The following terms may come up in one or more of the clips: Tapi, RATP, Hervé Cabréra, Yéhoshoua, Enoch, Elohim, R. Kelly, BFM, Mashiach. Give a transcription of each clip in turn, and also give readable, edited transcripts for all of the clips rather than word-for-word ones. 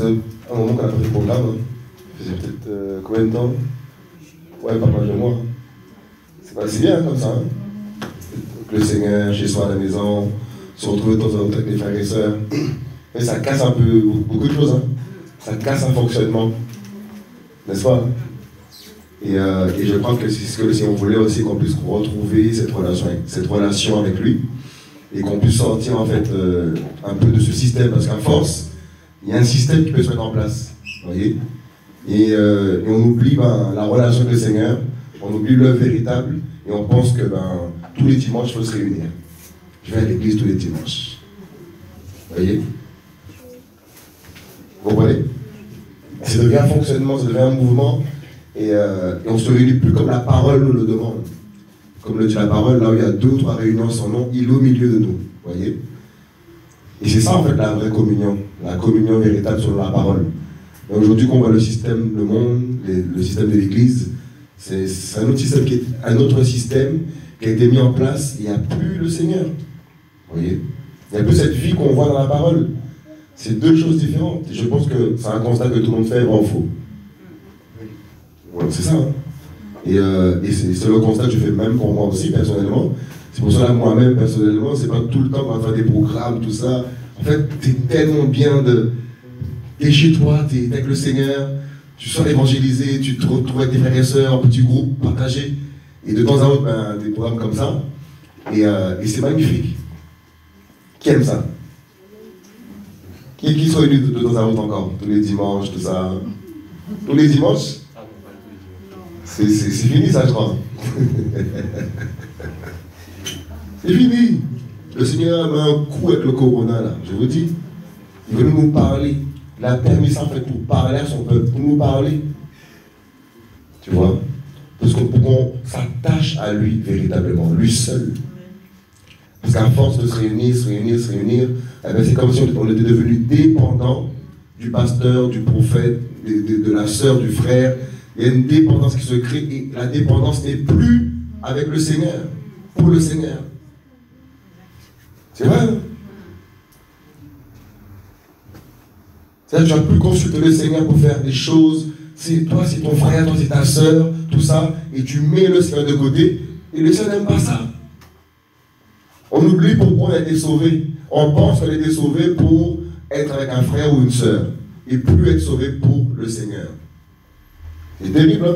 faisait un moment qu'on a pris le programme, ça faisait peut-être combien de temps? Ouais, pas mal de mois. C'est pas si bien hein, comme ça. Hein. Que le Seigneur, chez soi à la maison, se retrouver de temps en temps avec les frères et sœurs. Mais ça casse un peu beaucoup de choses. Hein. Ça casse un fonctionnement. N'est-ce pas? Et je crois que c'est ce que le Seigneur voulait aussi, qu'on puisse retrouver cette relation avec lui. Et qu'on puisse sortir en fait un peu de ce système, parce qu'à force, il y a un système qui peut se mettre en place, voyez. Et on oublie ben, la relation avec le Seigneur, on oublie l'œuvre véritable, et on pense que ben, tous les dimanches, il faut se réunir. Je vais à l'église tous les dimanches. Voyez. Vous comprenez? Ça devient un fonctionnement, ça devient un mouvement, et on ne se réunit plus comme la parole nous le demande. Comme le dit la parole, là où il y a 2 ou 3 réunions en son nom, il est au milieu de nous, voyez. Et c'est ça en fait la vraie communion, la communion véritable selon la parole. Aujourd'hui qu'on voit le système, le monde, le système de l'église, c'est un autre système qui a été mis en place, il n'y a plus le Seigneur, voyez. Il n'y a plus cette vie qu'on voit dans la parole. C'est 2 choses différentes, et je pense que c'est un constat que tout le monde fait, en faux. Voilà, c'est ça, hein. Et c'est le constat que je fais même pour moi aussi, personnellement. C'est pour cela moi-même, personnellement, c'est pas tout le temps qu'on va faire des programmes, tout ça. En fait, t'es tellement bien de... T'es chez toi, t'es avec le Seigneur, tu sors évangéliser, tu te retrouves avec tes frères et sœurs, un petit groupe, partagé. Et de temps en temps, ben, des programmes comme ça. Et c'est magnifique. Qui aime ça? Qui sont venus de temps en temps encore? Tous les dimanches, tout ça. Tous les dimanches? C'est fini ça, je crois. C'est fini. Le Seigneur a mis un coup avec le corona, là, je vous dis. Il veut nous parler. Il a permis ça, en fait, pour parler à son peuple, pour nous parler. Tu vois? Parce qu'on s'attache à lui, véritablement, lui seul. Parce qu'à force de se réunir, c'est comme si on était devenu dépendant du pasteur, du prophète, de la sœur, du frère. Il y a une dépendance qui se crée et la dépendance n'est plus avec le Seigneur, pour le Seigneur. C'est vrai, hein? C'est-à-dire que tu n'as plus consulté le Seigneur pour faire des choses. C'est toi, c'est ton frère, toi, c'est ta soeur, tout ça. Et tu mets le Seigneur de côté et le Seigneur n'aime pas ça. On oublie pourquoi on a été sauvé. On pense qu'on a été sauvé pour être avec un frère ou une soeur et plus être sauvé pour le Seigneur. C'est terrible, hein?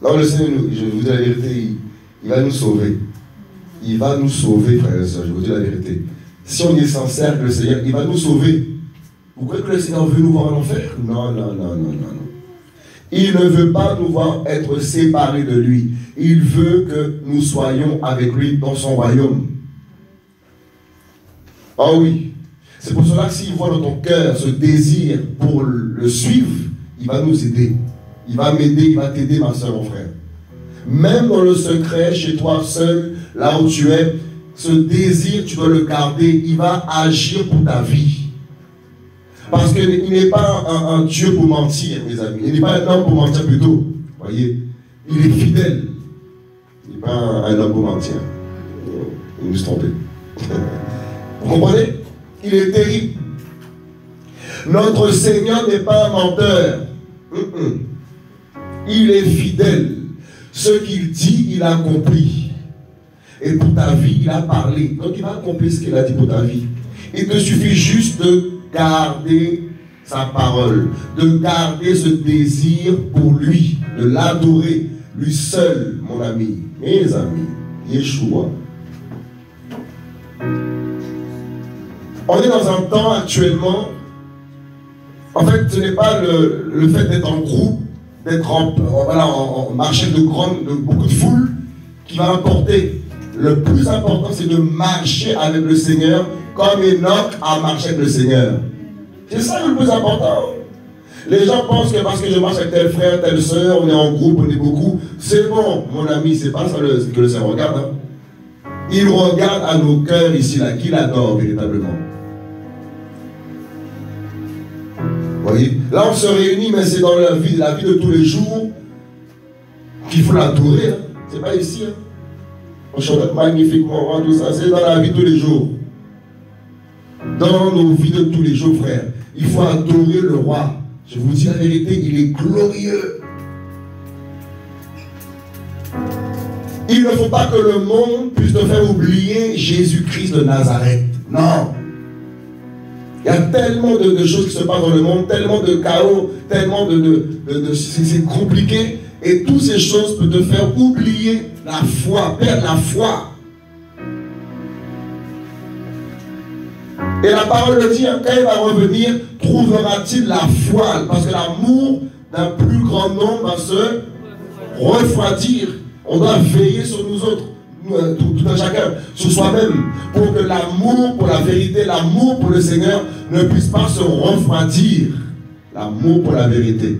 Non, le Seigneur, je vous dis la vérité, il va nous sauver. Il va nous sauver, frères et sœurs, je vous dis la vérité. Si on est sincère avec le Seigneur, il va nous sauver. Vous croyez que le Seigneur veut nous voir en enfer? Non. Il ne veut pas nous voir être séparés de lui. Il veut que nous soyons avec lui dans son royaume. Ah oui. C'est pour cela que s'il voit dans ton cœur ce désir pour le suivre, il va nous aider. Il va m'aider, il va t'aider, ma soeur, mon frère. Même dans le secret, chez toi seul, là où tu es, ce désir, tu dois le garder. Il va agir pour ta vie. Parce qu'il n'est pas un Dieu pour mentir, mes amis. Il n'est pas un homme pour mentir plutôt. Voyez, il est fidèle. Il n'est pas un homme pour mentir. Il nous trompe. Vous comprenez? Il est terrible. Notre Seigneur n'est pas un menteur. Il est fidèle. Ce qu'il dit, il accomplit. Et pour ta vie, il a parlé. Donc il va accomplir ce qu'il a dit pour ta vie. Il te suffit juste de garder sa parole, de garder ce désir pour lui, de l'adorer, lui seul, mon ami, mes amis, Yéhoshoua. On est dans un temps actuellement, en fait, ce n'est pas le fait d'être en groupe, d'être en marché de beaucoup de foule qui va importer. Le plus important, c'est de marcher avec le Seigneur comme Enoch a marché avec le Seigneur. C'est ça le plus important. Les gens pensent que parce que je marche avec tel frère, telle soeur, on est en groupe, on est beaucoup, c'est bon, mon ami, c'est pas ça que le Seigneur regarde. Hein. Il regarde à nos cœurs ici, là, qu'il adore véritablement. Là, on se réunit, mais c'est dans la vie de tous les jours qu'il faut l'entourer. Hein. C'est pas ici. Hein. On chante magnifiquement, tout ça. C'est dans la vie de tous les jours. dans nos vies de tous les jours, frère. Il faut adorer le roi. Je vous dis la vérité, il est glorieux. Il ne faut pas que le monde puisse te faire oublier Jésus-Christ de Nazareth. Non. Il y a tellement de choses qui se passent dans le monde, tellement de chaos, tellement de c'est compliqué. Et toutes ces choses peuvent te faire oublier la foi, perdre la foi. Et la parole de Dieu, quand il va revenir, trouvera-t-il la foi? Parce que l'amour d'un plus grand nombre va se refroidir. On doit veiller sur nous autres, tout un chacun, sur soi-même, pour que l'amour pour la vérité, l'amour pour le Seigneur ne puisse pas se refroidir. L'amour pour la vérité.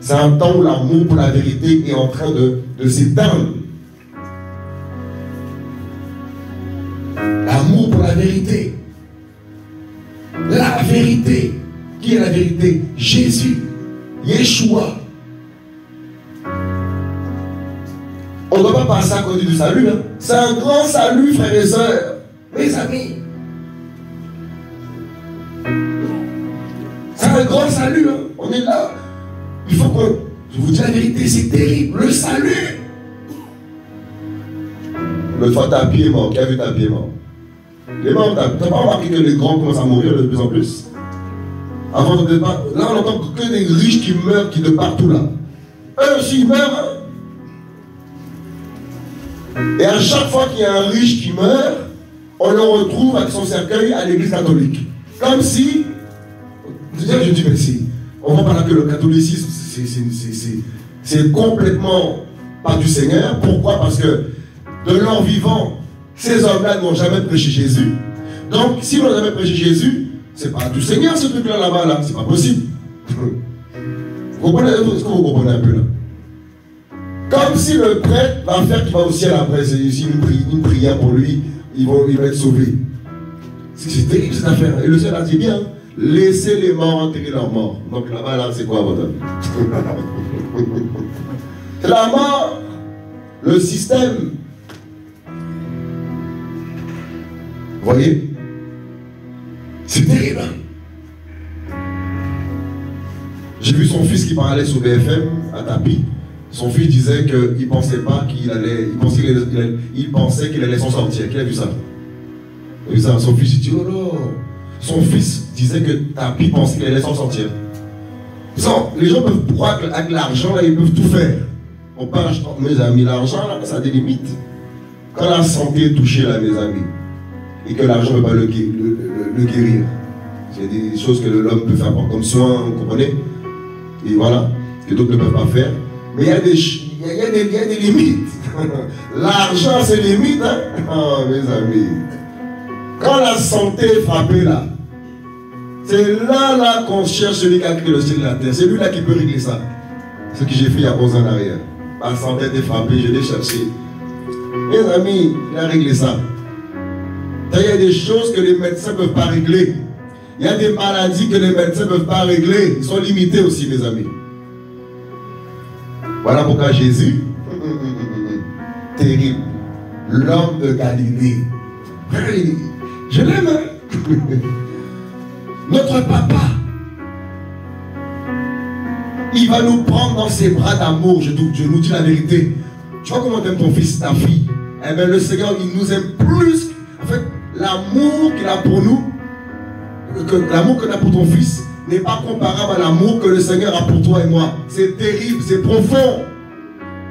C'est un temps où l'amour pour la vérité est en train de s'éteindre. L'amour pour la vérité. La vérité. Qui est la vérité? Jésus. Yéhoshoua. On ne doit pas passer à côté du salut. Hein. C'est un grand salut, frères et sœurs. Mes amis. C'est un grand salut. Hein. On est là. Il faut que... Je vous dis la vérité, c'est terrible. Le salut. L'autre fois, ta pied est mort. Qui a vu ta pied mort? Les morts, t'as pas remarqué que les grands commencent à mourir de plus en plus? Avant de départ, là on entend que des riches qui meurent, qui de partout là. Eux aussi ils meurent. Et à chaque fois qu'il y a un riche qui meurt, on le retrouve avec son cercueil à l'église catholique. Comme si... Je dis mais si, on voit pas là que le catholicisme, c'est complètement pas du Seigneur. Pourquoi? Parce que de leur vivant, ces hommes-là n'ont jamais prêché Jésus. Donc, si on n'a jamais prêché Jésus, c'est pas du Seigneur ce truc-là, là-bas, là. C'est pas possible. Vous comprenez? Est-ce que vous comprenez un peu, là? Comme si le prêtre va faire qu'il va au ciel après, c'est une prière pour lui, il va être sauvé. C'est terrible, cette affaire. Et le Seigneur a dit, bien, laissez les morts enterrer leurs morts. Donc, là-bas, là, c'est quoi, votre ami? La mort, le système. Vous voyez? C'est terrible. J'ai vu son fils qui parlait sur BFM à Tapi. Son fils disait qu'il ne pensait pas qu'il allait. Il pensait qu'il allait s'en sortir. Qui a vu ça? Son fils dit, oh là. Son fils disait que Tapi pensait qu'il allait s'en sortir. Les gens peuvent croire qu'avec l'argent, ils peuvent tout faire. On parle, mes amis, l'argent, ça a des limites. Quand la santé est touchée, là, mes amis. Et que l'argent ne peut pas le guérir. C'est des choses que l'homme peut faire comme soin, vous comprenez? Et voilà, que d'autres ne peuvent pas faire. Mais il y a des limites. L'argent, c'est limite, hein? Oh, mes amis. Quand la santé est frappée, là, c'est là qu'on cherche celui qui a créé le ciel et la terre. C'est lui-là qui peut régler ça. Ce que j'ai fait il y a 11 ans en arrière. Ma santé était frappée, je l'ai cherché. Mes amis, il a réglé ça. Il y a des choses que les médecins ne peuvent pas régler. Il y a des maladies que les médecins ne peuvent pas régler. Ils sont limités aussi, mes amis. Voilà pourquoi Jésus, terrible, l'homme de Galilée. Je l'aime, hein? Notre papa, il va nous prendre dans ses bras d'amour. Je nous dis la vérité. Tu vois comment t'aimes ton fils, ta fille? Eh bien, le Seigneur, il nous aime plus. En fait, l'amour qu'il a pour nous, l'amour qu'on a pour ton fils, n'est pas comparable à l'amour que le Seigneur a pour toi et moi. C'est terrible, c'est profond.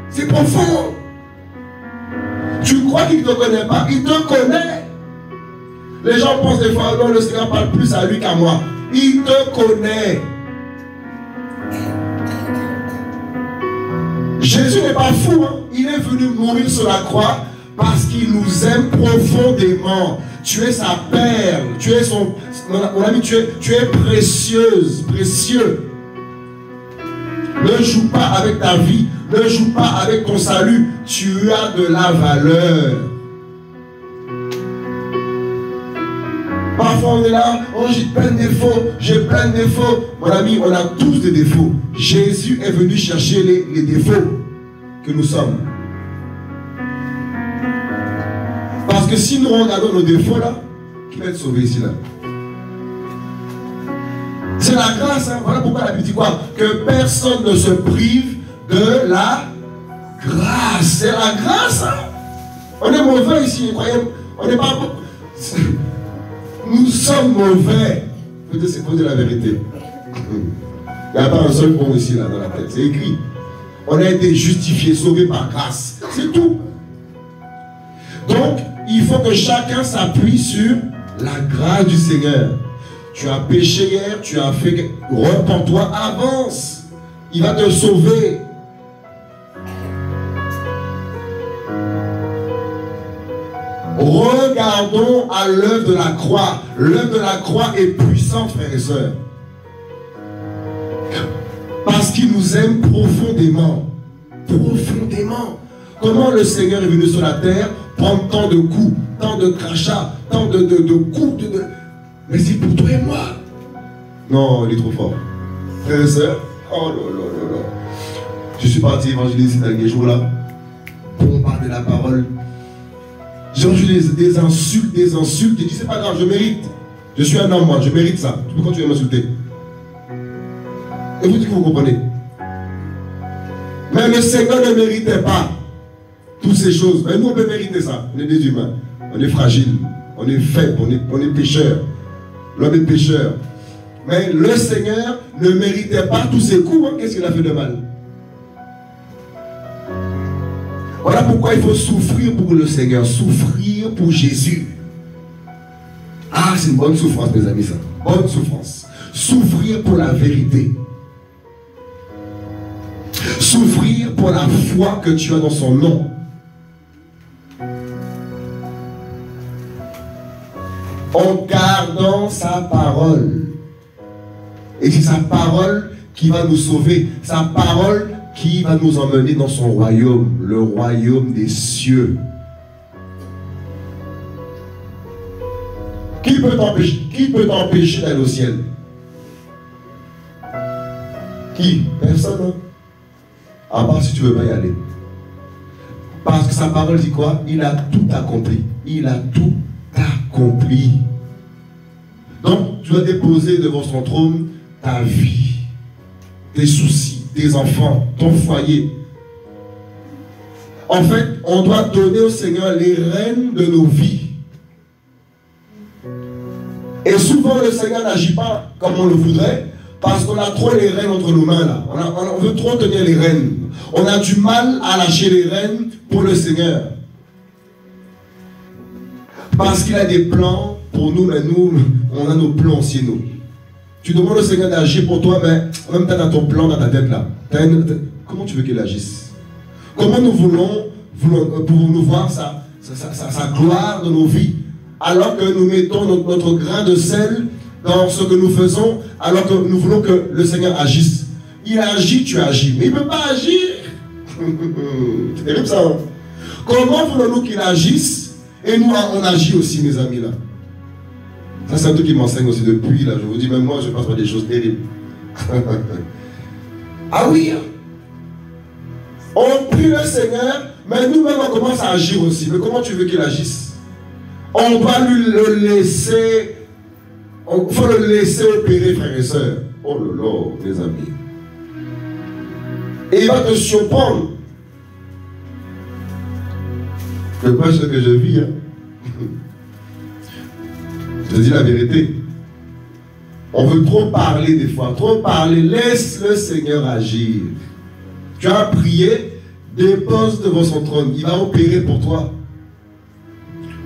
C'est profond. Tu crois qu'il ne te connaît pas, il te connaît. Les gens pensent des fois, non, le Seigneur parle plus à lui qu'à moi. Il te connaît. Jésus n'est pas fou, hein? Il est venu mourir sur la croix. Parce qu'il nous aime profondément. Tu es sa perle. Tu es son... Mon ami, tu es précieuse. Précieux. Ne joue pas avec ta vie. Ne joue pas avec ton salut. Tu as de la valeur. Parfois on est là. Oh, j'ai plein de défauts. J'ai plein de défauts. Mon ami, on a tous des défauts. Jésus est venu chercher les défauts que nous sommes. Parce que si nous regardons nos défauts là, qui va être sauvé ici là. C'est la grâce, hein? Voilà pourquoi la Bible dit quoi? Que personne ne se prive de la grâce. C'est la grâce, hein? On est mauvais ici, croyez-moi. On n'est pas... Nous sommes mauvais. Peut-être c'est pour dire la vérité. Il n'y a pas un seul bon ici là dans la tête. C'est écrit. On a été justifié, sauvé par grâce. C'est tout. Donc, il faut que chacun s'appuie sur la grâce du Seigneur. Tu as péché hier, tu as fait... Repends-toi, avance. Il va te sauver. Regardons à l'œuvre de la croix. L'œuvre de la croix est puissante, frères et sœurs. Parce qu'il nous aime profondément. Profondément. Comment le Seigneur est venu sur la terre prendre tant de coups, tant de crachats, tant de coups de... Mais c'est pour toi et moi. Non, il est trop fort. Frères et sœurs, oh là là là là. Je suis parti évangéliser ces derniers jours là. Pour parler de la parole. J'ai reçu des insultes, J'ai dit, c'est pas grave, je mérite. Je suis un homme, moi, je mérite ça. Tu peux continuer à m'insulter. Et vous dites que vous comprenez. Mais le Seigneur ne méritait pas toutes ces choses. Mais nous, on peut mériter ça. On est des humains. On est fragiles. On est faibles. On est pécheurs. L'homme est pécheur. Mais le Seigneur ne méritait pas tous ces coups. Hein. Qu'est-ce qu'il a fait de mal? Voilà pourquoi il faut souffrir pour le Seigneur, souffrir pour Jésus. Ah, c'est une bonne souffrance, mes amis, ça. Bonne souffrance. Souffrir pour la vérité. Souffrir pour la foi que tu as dans son nom. En gardant sa parole. Et c'est sa parole qui va nous sauver. Sa parole qui va nous emmener dans son royaume, le royaume des cieux. Qui peut t'empêcher d'aller au ciel? Qui? Personne, hein? À part si tu ne veux pas y aller. Parce que sa parole dit quoi? Il a tout accompli. Il a tout accompli. Donc, tu dois déposer devant son trône ta vie, tes soucis, tes enfants, ton foyer. En fait, on doit donner au Seigneur les rênes de nos vies. Et souvent, le Seigneur n'agit pas comme on le voudrait, parce qu'on a trop les rênes entre nos mains, là. On veut trop tenir les rênes. On a du mal à lâcher les rênes pour le Seigneur. Parce qu'il a des plans pour nous, mais nous, on a nos plans aussi, nous. Tu demandes au Seigneur d'agir pour toi, mais en même temps, tu as ton plan dans ta tête là. Comment tu veux qu'il agisse? Comment nous voulons voir sa gloire dans nos vies, alors que nous mettons notre grain de sel dans ce que nous faisons, alors que nous voulons que le Seigneur agisse. Il agit, tu agis, mais il ne peut pas agir. C'est terrible ça. Hein? Comment voulons-nous qu'il agisse? Et nous, on agit aussi, mes amis là. Ça, c'est un truc qui m'enseigne aussi depuis, là. Je vous dis, même moi, je passe par des choses terribles. Ah oui, on prie le Seigneur, mais nous-mêmes, on commence à agir aussi. Mais comment tu veux qu'il agisse? On doit le laisser... Il faut le laisser opérer, frères et sœurs. Oh là là, mes amis. Et il va te surprendre. Je ne sais pas ce que je vis, hein. Je dis la vérité. On veut trop parler des fois, trop parler. Laisse le Seigneur agir. Tu as prié, dépose devant son trône. Il va opérer pour toi,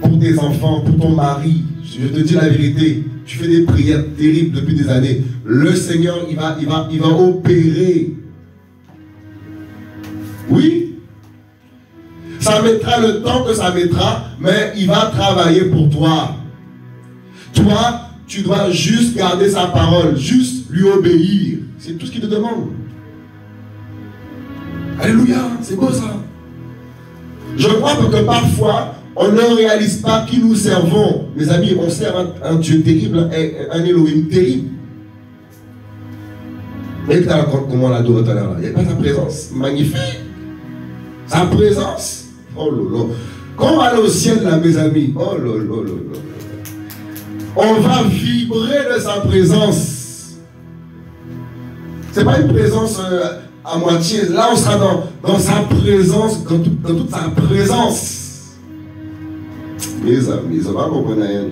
pour tes enfants, pour ton mari. Je te dis la vérité. Tu fais des prières terribles depuis des années. Le Seigneur, il va opérer. Oui. Ça mettra le temps que ça mettra, mais il va travailler pour toi. Toi, tu dois juste garder sa parole, juste lui obéir. C'est tout ce qu'il te demande. Alléluia, c'est beau ça. Je crois que parfois, on ne réalise pas qui nous servons. Mes amis, on sert un Dieu terrible, un Elohim terrible. Mais tu te racontes comment on l'adore tout à l'heure. Il n'y a pas sa présence. Magnifique. Sa présence. Oh là là. Quand on va aller au ciel là, mes amis. Oh là là là là. on va vibrer de sa présence. Ce n'est pas une présence à moitié. Là, on sera dans sa présence, dans toute sa présence. Mes amis, ça va comprendre rien.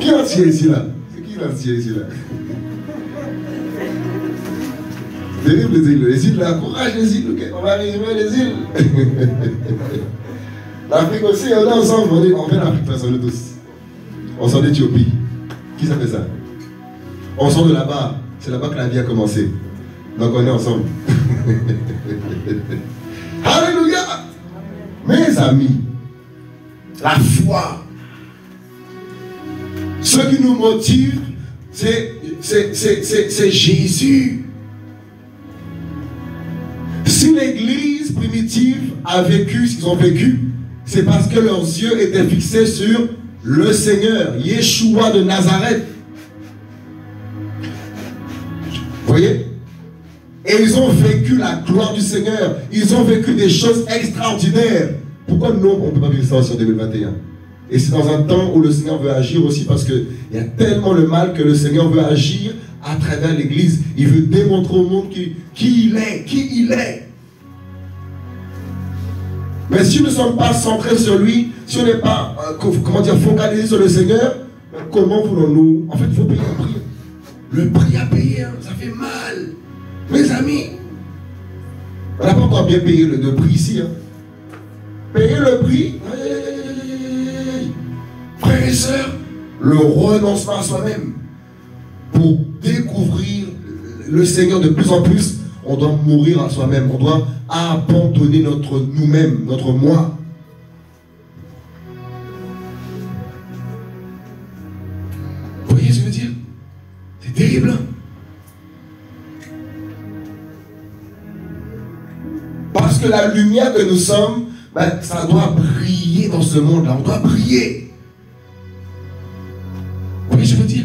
Qui l'a tiré ici, là? C'est qui l'a tiré ici, là? Les îles, là, courage les îles, okay. On va arriver les îles. L'Afrique aussi, on est ensemble, on fait l'Afrique façon de tous. On sort d'Éthiopie. Qui ça fait ça? On sort de là-bas. C'est là-bas que la vie a commencé. Donc on est ensemble. Alléluia! Mes amis, la foi, ce qui nous motive, c'est Jésus. Si l'église primitive a vécu ce qu'ils ont vécu, c'est parce que leurs yeux étaient fixés sur le Seigneur, Yéhoshoua de Nazareth. Vous voyez? Et ils ont vécu la gloire du Seigneur. Ils ont vécu des choses extraordinaires. Pourquoi nous, on ne peut pas vivre ça aussi en 2021? Et c'est dans un temps où le Seigneur veut agir aussi, parce qu'il y a tellement le mal que le Seigneur veut agir à travers l'église. Il veut démontrer au monde qui il est. Mais si nous ne sommes pas centrés sur lui, si on n'est pas focalisés sur le Seigneur, comment voulons-nous? En fait, il faut payer un prix. Le prix à payer, ça fait mal. Mes amis, on n'a pas encore bien payé le prix ici. Hein. Payer le prix, frères et sœurs, le renoncement à soi-même. Pour découvrir le Seigneur de plus en plus, on doit mourir à soi-même. On doit abandonner notre nous-mêmes, notre moi. Vous voyez ce que je veux dire? C'est terrible, hein? Parce que la lumière que nous sommes, ça doit briller dans ce monde-là. On doit briller. Vous voyez ce que je veux dire?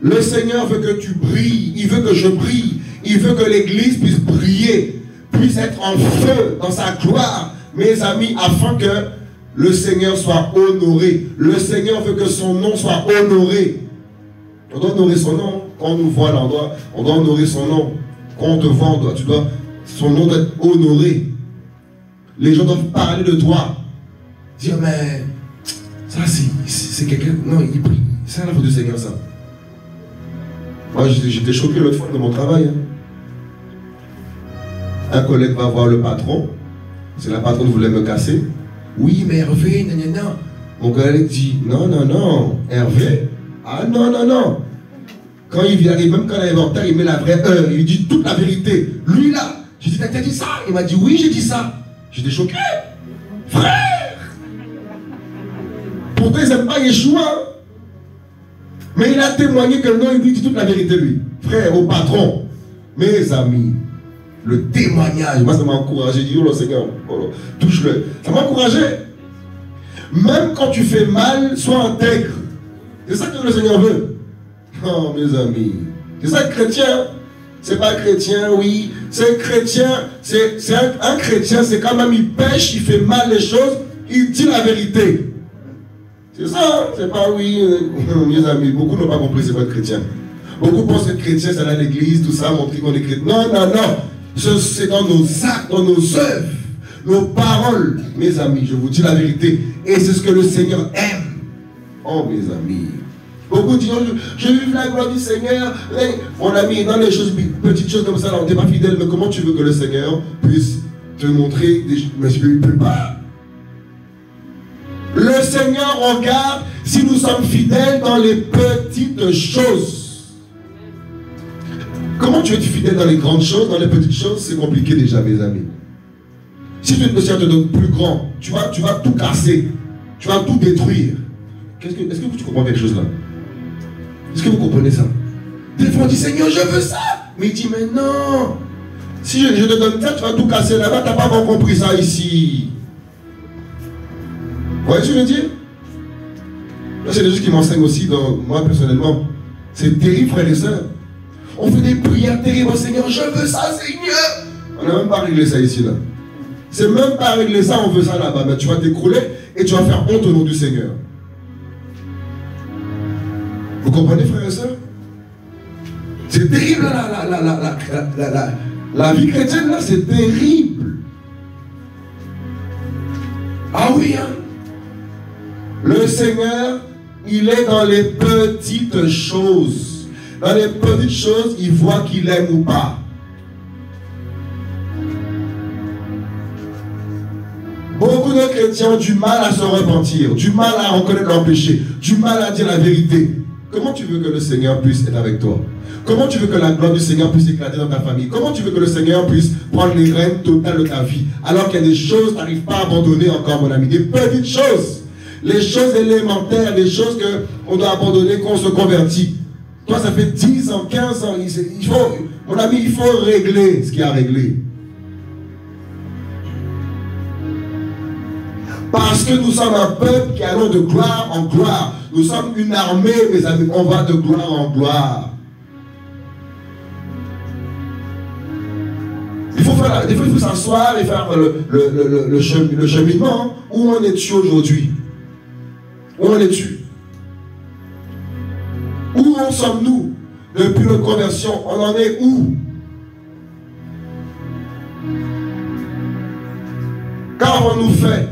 Le Seigneur veut que tu brilles. Il veut que je brille. Il veut que l'église puisse briller, puisse être en feu dans sa gloire, mes amis, afin que le Seigneur soit honoré. Le Seigneur veut que son nom soit honoré. On doit honorer son nom. Quand on nous voit là, on doit honorer son nom. Quand on te voit, son nom doit être honoré. Les gens doivent parler de toi. Dire, mais ça c'est quelqu'un. Non, il brille. C'est la faute du Seigneur, ça. Moi, j'étais choqué l'autre fois de mon travail. Un collègue va voir le patron. C'est la patronne qui voulait me casser. Oui, mais Hervé, nan, nan, nan. Mon collègue dit, non, Hervé. Ah non. Quand il vient, même quand il est en retard, il met la vraie heure. Il dit toute la vérité. Lui là, j'ai dit, t'as dit ça? Il m'a dit, oui, j'ai dit ça. J'étais choqué. Frère! Pourtant, ils n'aiment pas Yéhoshoua. Mais il a témoigné que non, il lui dit toute la vérité, lui. Frère, au patron, mes amis, le témoignage, moi ça m'a encouragé. J'ai dit, oh le Seigneur, touche-le. Ça m'a encouragé. Même quand tu fais mal, sois intègre. C'est ça que le Seigneur veut. Oh, mes amis. C'est ça, chrétien. C'est pas chrétien, oui. C'est chrétien. C'est un chrétien, c'est quand même, il pêche, il fait mal les choses, il dit la vérité. C'est ça, c'est pas oui, mes amis, beaucoup n'ont pas compris c'est quoi être chrétien. Beaucoup pensent être chrétien, c'est aller à l'église, tout ça, montrer qu'on est chrétien. Non, c'est dans nos actes, dans nos œuvres, nos paroles. Mes amis, je vous dis la vérité, et c'est ce que le Seigneur aime. Oh mes amis, beaucoup disent, je vis la gloire du Seigneur. Mon ami, dans les choses, petites choses comme ça, on n'est pas fidèle, mais comment tu veux que le Seigneur puisse te montrer des choses? Mais je ne peux pas. Le Seigneur regarde si nous sommes fidèles dans les petites choses. Comment tu es fidèle dans les grandes choses? Dans les petites choses, c'est compliqué déjà, mes amis. Si le Seigneur te donne plus grand, tu vas tout casser. Tu vas tout détruire. Est-ce que tu comprends quelque chose là? Est-ce que vous comprenez ça? Des fois, on dit, Seigneur, je veux ça. Mais il dit, mais non. Si je te donne ça, tu vas tout casser. Là-bas, tu n'as pas compris ça ici. Vous voyez ce que je veux dire? C'est des choses qui m'enseignent aussi, moi personnellement. C'est terrible, frères et sœurs. On fait des prières terribles, Seigneur, je veux ça, Seigneur. On n'a même pas réglé ça ici, là. C'est même pas réglé ça, on veut ça là-bas. Mais tu vas t'écrouler et tu vas faire honte au nom du Seigneur. comprenez, frères et sœurs? C'est terrible, la vie chrétienne, là, c'est terrible. Ah oui, hein? Le Seigneur, il est dans les petites choses. Dans les petites choses, il voit qu'il aime ou pas. Beaucoup de chrétiens ont du mal à se repentir, du mal à reconnaître leur péché, du mal à dire la vérité. Comment tu veux que le Seigneur puisse être avec toi? Comment tu veux que la gloire du Seigneur puisse éclater dans ta famille? Comment tu veux que le Seigneur puisse prendre les rênes totales de ta vie? Alors qu'il y a des choses que tu n'arrives pas à abandonner encore, mon ami. Des petites choses. Les choses élémentaires, des choses qu'on doit abandonner quand on se convertit. Toi, ça fait 10 ans, 15 ans. Mon ami, il faut régler ce qu'il y a à régler. Parce que nous sommes un peuple qui allons de gloire en gloire. Nous sommes une armée, mes amis. On va de gloire en gloire. Des fois, il faut s'asseoir et faire le cheminement. Où en es-tu aujourd'hui? Où en es-tu? Où en sommes-nous? Depuis notre conversion, on en est où? Qu'avons-nous fait?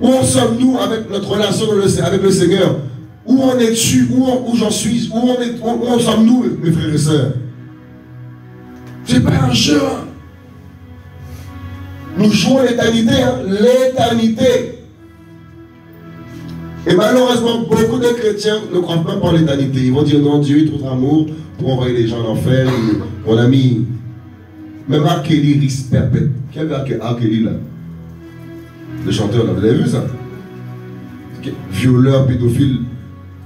Où en sommes-nous avec notre relation avec le Seigneur? Où en es-tu? Où j'en suis? Où en sommes-nous, mes frères et sœurs? C'est pas un jeu. Nous jouons l'éternité, hein? L'éternité. Et malheureusement, beaucoup de chrétiens ne croient pas pour l'éternité. Ils vont dire non, Dieu est trop d'amour pour envoyer les gens en enfer. Et, mon ami, même R. Kelly risque perpète. Quel est R. Kelly là? Le chanteur, là, vous avez vu ça? Violeur, pédophile.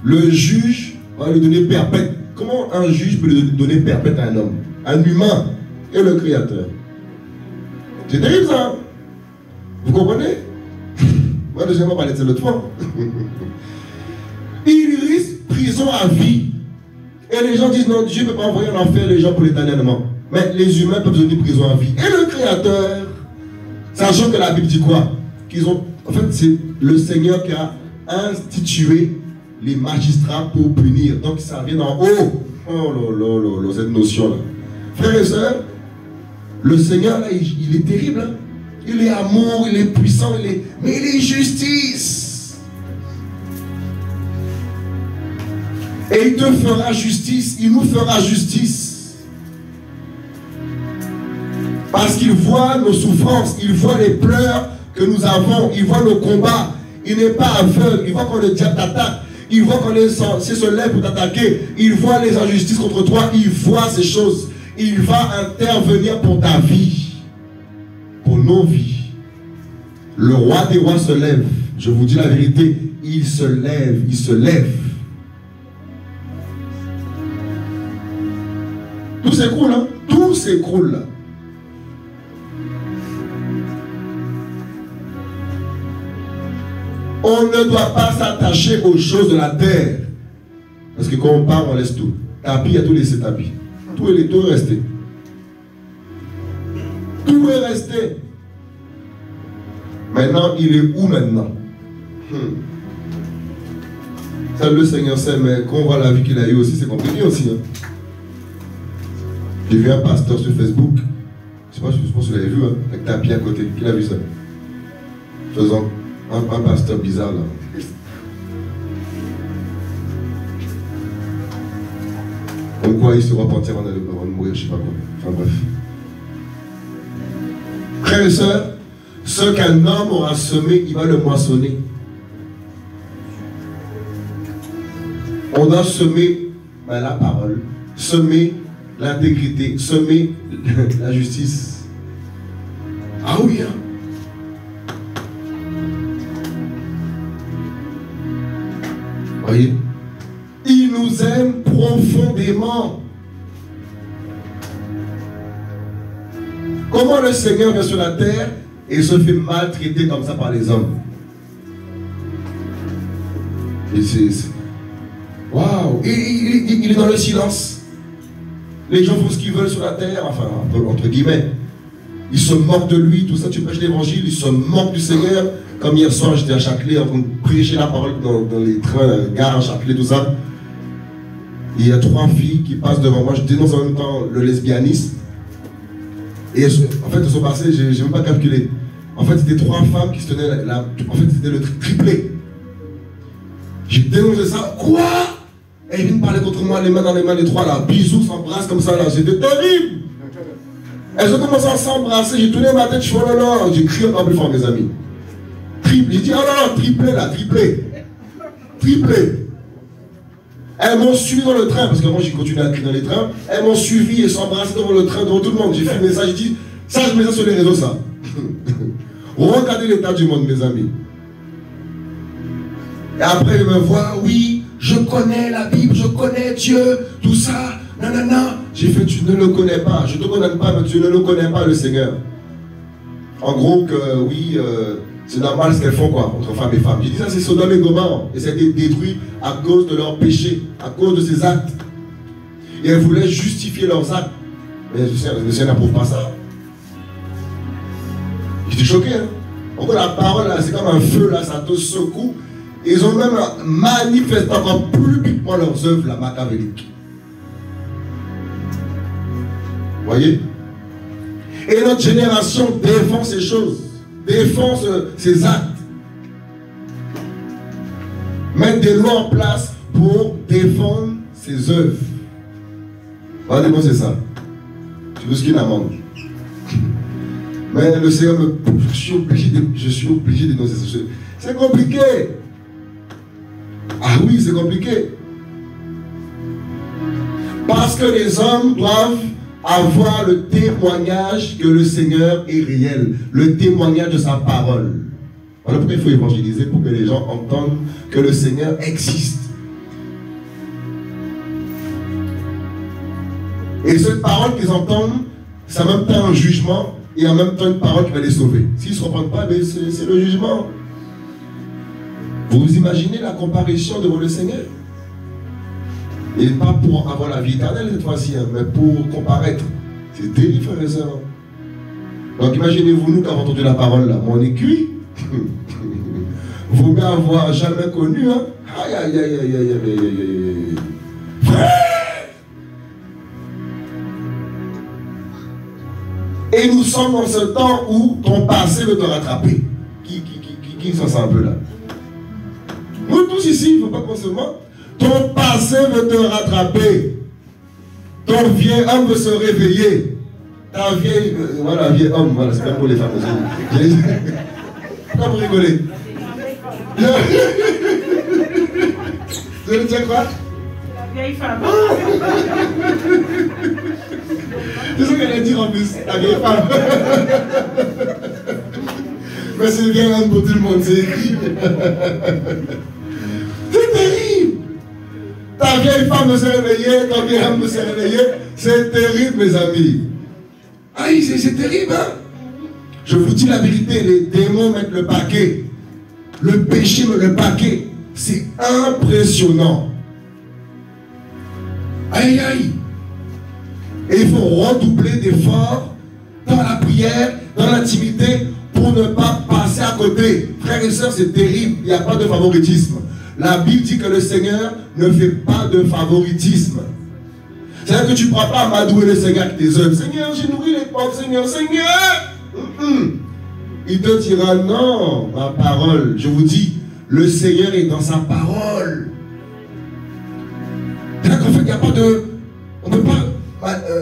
Le juge va lui donner perpète. Comment un juge peut lui donner perpète à un homme? Un humain et le créateur. C'est terrible ça. Vous comprenez? Moi je n'ai pas parlé de l'autre fois. Il risque prison à vie. Et les gens disent non, Dieu ne peut pas envoyer en enfer les gens pour l'éternellement. Mais les humains peuvent donner prison à vie. Et le créateur, sachant que la Bible dit quoi? Qu'ils ont. En fait, c'est le Seigneur qui a institué les magistrats pour punir. Donc ça vient d'en haut. Oh là là, cette notion là. Frères et sœurs, le Seigneur, là, il est terrible. Hein? Il est amour, il est puissant, mais il est justice. Et il te fera justice, il nous fera justice. Parce qu'il voit nos souffrances, il voit les pleurs que nous avons, il voit nos combats. Il n'est pas aveugle, il voit quand le diable t'attaque. Il voit quand les sorciers se lèvent pour t'attaquer. Il voit les injustices contre toi, il voit ces choses. Il va intervenir pour ta vie, pour nos vies. Le roi des rois se lève. Je vous dis la vérité, il se lève, il se lève. Tout s'écroule, hein? Tout s'écroule, là. On ne doit pas s'attacher aux choses de la terre. Parce que quand on part, on laisse tout. Tapis, il y a tout laissé tapis. Tout est resté. Tout est resté. Maintenant, il est où maintenant? Ça, le Seigneur sait, mais quand on voit la vie qu'il a eue aussi, c'est compliqué aussi. Hein? J'ai vu un pasteur sur Facebook, je ne sais pas si vous l'avez vu, hein, avec tapis à côté. Qui l'a vu ça? Faisant un pasteur bizarre là. Comme quoi il se repentir avant de mourir, je ne sais pas quoi. Enfin bref. Frères et sœurs, ce qu'un homme aura semé, il va le moissonner. On doit semer la parole, semer l'intégrité, semer la justice. Ah oui, hein? Voyez? Il nous aime profondément. Comment le Seigneur vient sur la terre et se fait maltraiter comme ça par les hommes? Waouh! Il est dans le silence. Les gens font ce qu'ils veulent sur la terre, enfin, entre guillemets. Ils se moquent de lui, tout ça, tu prêches l'évangile, ils se moquent du Seigneur. Comme hier soir, j'étais à Châtelet en train de prêcher la parole dans les trains, la gare, Châtelet, tout ça. Il y a trois filles qui passent devant moi, je dénonce en même temps le lesbianisme. Et en fait, elles sont passées, je n'ai même pas calculé. En fait, c'était trois femmes qui se tenaient en fait, c'était le triplé. J'ai dénoncé ça. Quoi? Et ils viennent parler contre moi, les mains dans les mains, les trois là. Bisous, s'embrassent comme ça là. C'était terrible. Elles ont commencé à s'embrasser. J'ai tourné ma tête, je suis oh là là. J'ai crié encore plus fort, mes amis. Triplé. J'ai dit, oh là là, triplé là, triplé. Triplé. Elles m'ont suivi dans le train, parce que moi j'ai continué à crier dans les trains. Elles m'ont suivi et s'embrassent devant le train, devant tout le monde. J'ai filmé ça, j'ai dit, ça je mets ça sur les réseaux, ça. Regardez l'état du monde, mes amis. Et après, ils me voient, oui, je connais la Bible, je connais Dieu, tout ça, nanana. J'ai fait, tu ne le connais pas, je ne te connais pas, mais tu ne le connais pas, le Seigneur. En gros, que oui, c'est normal ce qu'elles font, quoi, entre femmes et femmes. J'ai dit ça, c'est Sodome et Gomorrhe, et ça a été détruit à cause de leurs péchés, à cause de ces actes. Et elles voulaient justifier leurs actes. Mais le Seigneur n'approuve pas ça. J'étais choqué, hein. Encore la parole, c'est comme un feu, là, ça te secoue. Ils ont même manifesté encore plus publiquement leurs œuvres, la machiavélique. Voyez? Et notre génération défend ces choses, défend ces actes. Mettre des lois en place pour défendre ces œuvres. Regardez-moi, c'est ça. Tu veux ce qu'il amende. Mais le Seigneur, je suis obligé de dénoncer ça. C'est compliqué. Ah oui, c'est compliqué. Parce que les hommes doivent avoir le témoignage que le Seigneur est réel. Le témoignage de sa parole. Alors pourquoi il faut évangéliser? Pour que les gens entendent que le Seigneur existe. Et cette parole qu'ils entendent, c'est en même temps un jugement et en même temps une parole qui va les sauver. S'ils ne se repentent pas, c'est le jugement. Vous imaginez la comparaison devant le Seigneur? Et pas pour avoir la vie éternelle cette fois-ci, hein, mais pour comparaître. C'est terrible, frères et sœurs. Donc imaginez-vous, nous qui avons entendu la parole là, on est cuit. Vous mieux avoir jamais connu, hein. Aïe, aïe, aïe, aïe, aïe, aïe, aïe, aïe. Frère! Et nous sommes dans ce temps où ton passé veut te rattraper. Qui s'en sent un peu là? Nous tous ici, il ne faut pas qu'on se mente. Ton passé veut te rattraper. Ton vieil homme veut se réveiller. Ta vieille... voilà, vieil homme, voilà, c'est pas pour les femmes. Pourquoi vous rigolez? Vous allez dire quoi? La vieille femme. C'est ce qu'elle a dit en plus, la vieille femme. Mais c'est bien homme pour tout le monde, c'est écrit. C'est terrible. Ta vieille femme ne s'est réveillée, ta vieille homme ne s'est réveillée. C'est terrible, mes amis. Aïe, c'est terrible, hein. Je vous dis la vérité, les démons mettent le paquet. Le péché met le paquet. C'est impressionnant. Aïe, aïe. Et il faut redoubler d'efforts dans la prière, dans l'intimité, pour ne pas passer à côté. Frères et sœurs, c'est terrible, il n'y a pas de favoritisme. La Bible dit que le Seigneur ne fait pas de favoritisme. C'est-à-dire que tu ne pourras pas amadouer le Seigneur avec tes œuvres. Seigneur, j'ai nourri les pauvres, Seigneur, Seigneur. Il te dira, non, ma parole, je vous dis, le Seigneur est dans sa parole. C'est-à-dire qu'en fait, il n'y a pas de... On ne peut pas...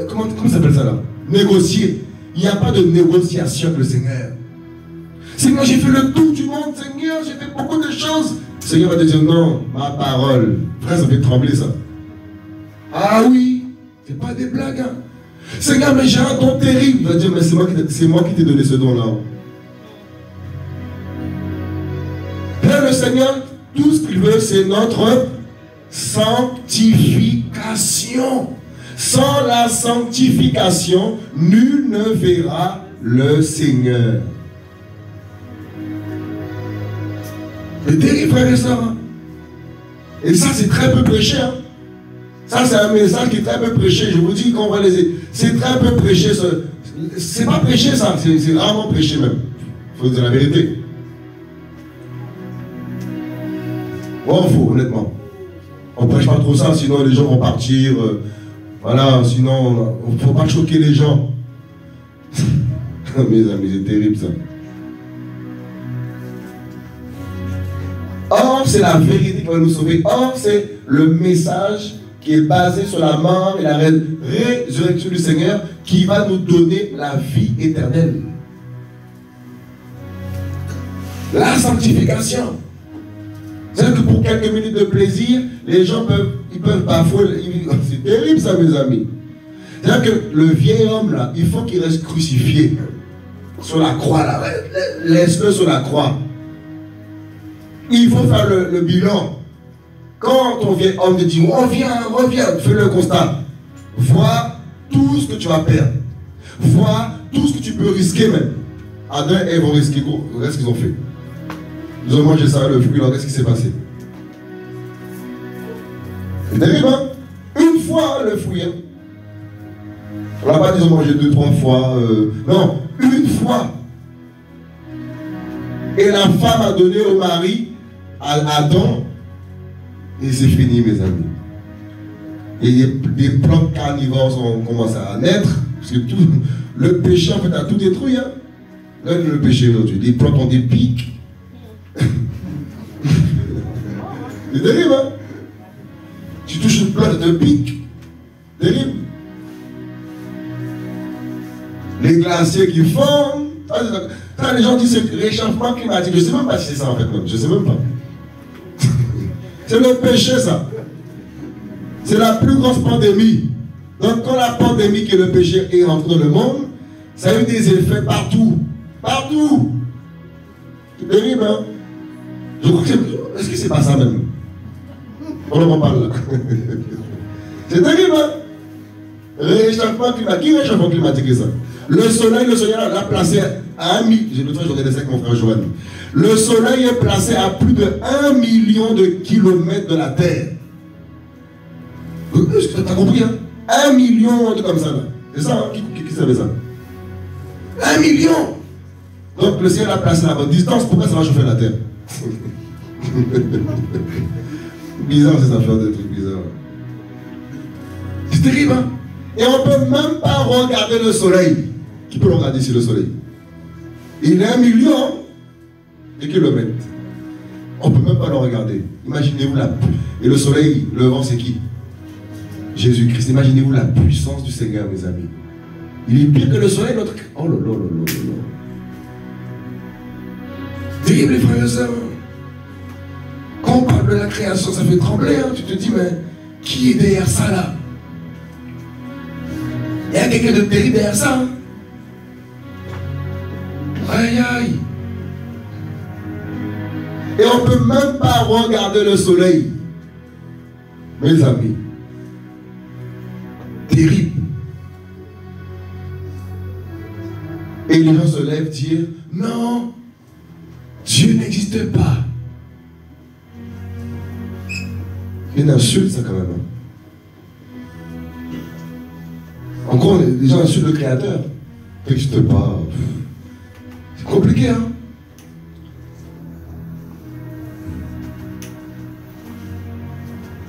comment s'appelle ça là? Négocier. Il n'y a pas de négociation avec le Seigneur. Seigneur, j'ai fait le tour du monde, Seigneur, j'ai fait beaucoup de choses. Le Seigneur va te dire non, ma parole. Frère, ça fait trembler ça. Ah oui, c'est pas des blagues. Hein. Seigneur, mais j'ai un don terrible. Il va dire, mais c'est moi qui t'ai donné ce don-là. Là, le Seigneur, tout ce qu'il veut, c'est notre sanctification. Sans la sanctification, nul ne verra le Seigneur. C'est terrible, frères et sœurs. Et ça, c'est très peu prêché. Hein. Ça, c'est un message qui est très peu prêché. Je vous dis qu'on va les... C'est très peu prêché. C'est pas prêché, ça. C'est rarement prêché, même. Il faut dire la vérité. Bon, fou, honnêtement. On ne prêche pas trop ça, sinon les gens vont partir. Voilà, sinon, il ne faut pas choquer les gens. Mes amis, c'est terrible ça. Or, c'est la vérité qui va nous sauver. Or, c'est le message qui est basé sur la mort et la résurrection du Seigneur qui va nous donner la vie éternelle. La sanctification. C'est-à-dire que pour quelques minutes de plaisir, les gens peuvent bafouer. C'est terrible ça, mes amis. C'est-à-dire que le vieil homme là, il faut qu'il reste crucifié sur la croix là. Laisse-le sur la croix. Il faut faire le bilan. Quand on vient, on me dit, reviens, fais le constat. Vois tout ce que tu vas perdre. Vois tout ce que tu peux risquer même. Adam et Ève ont risqué. Regarde ce qu'ils ont fait. Ils ont mangé ça, le fruit, alors qu'est-ce qui s'est passé? C'est terrible, hein? Une fois le fruit. Hein? On n'a pas dit qu'ils ont mangé deux, trois fois. Non, une fois. Et la femme a donné au mari, à Adam, et c'est fini, mes amis. Et des plantes carnivores ont commencé à naître, parce que tout, le péché, en fait, a tout détruit. Hein. Là, le péché, aujourd'hui, les plantes ont des pics. C'est terrible, hein. Tu touches une plante de pic. Terrible. Les glaciers qui fondent. Ça, les gens disent c'est réchauffement climatique. Je ne sais même pas si c'est ça en fait. Je ne sais même pas. C'est le péché ça. C'est la plus grosse pandémie. Donc quand la pandémie qui est le péché est rentrée dans le monde, ça a eu des effets partout. Partout. C'est terrible, hein. Je crois que c'est... Est-ce que c'est pas ça même? On en parle là. C'est terrible, hein. Réchauffement climatique. Qui réchauffement climatique est ça? Le soleil l'a placé à 1 million. J'ai le temps, je regardais ça avec mon frère Johan. Le soleil est placé à plus de 1 million de kilomètres de la Terre. T'as compris, hein? 1 million, un truc comme ça. C'est ça, hein? Qui savait ça? 1 million! Donc le ciel l'a placé à la bonne distance, pourquoi ça va chauffer la Terre? Bizarre, c'est ça, faire des trucs bizarres. C'est terrible, hein? Et on ne peut même pas regarder le soleil. Qui peut regarder ici le soleil? Il est 1 million de kilomètres. On ne peut même pas le regarder. Imaginez-vous la puissance. Et le soleil, le vent, c'est qui? Jésus-Christ. Imaginez-vous la puissance du Seigneur, mes amis. Il est pire que le soleil, notre... Oh là là là là là. Terrible, les frères et sœurs. Quand on parle de la création, ça fait trembler. Hein. Tu te dis, mais qui est derrière ça là? Il y a quelqu'un de terrible derrière ça. Aïe aïe. Et on ne peut même pas regarder le soleil. Mes amis. Terrible. Et les gens se lèvent dire, non, Dieu n'existe pas. C'est une insulte ça quand même. Hein. En gros, les gens insultent le Créateur. Il n'existe pas. C'est compliqué, hein?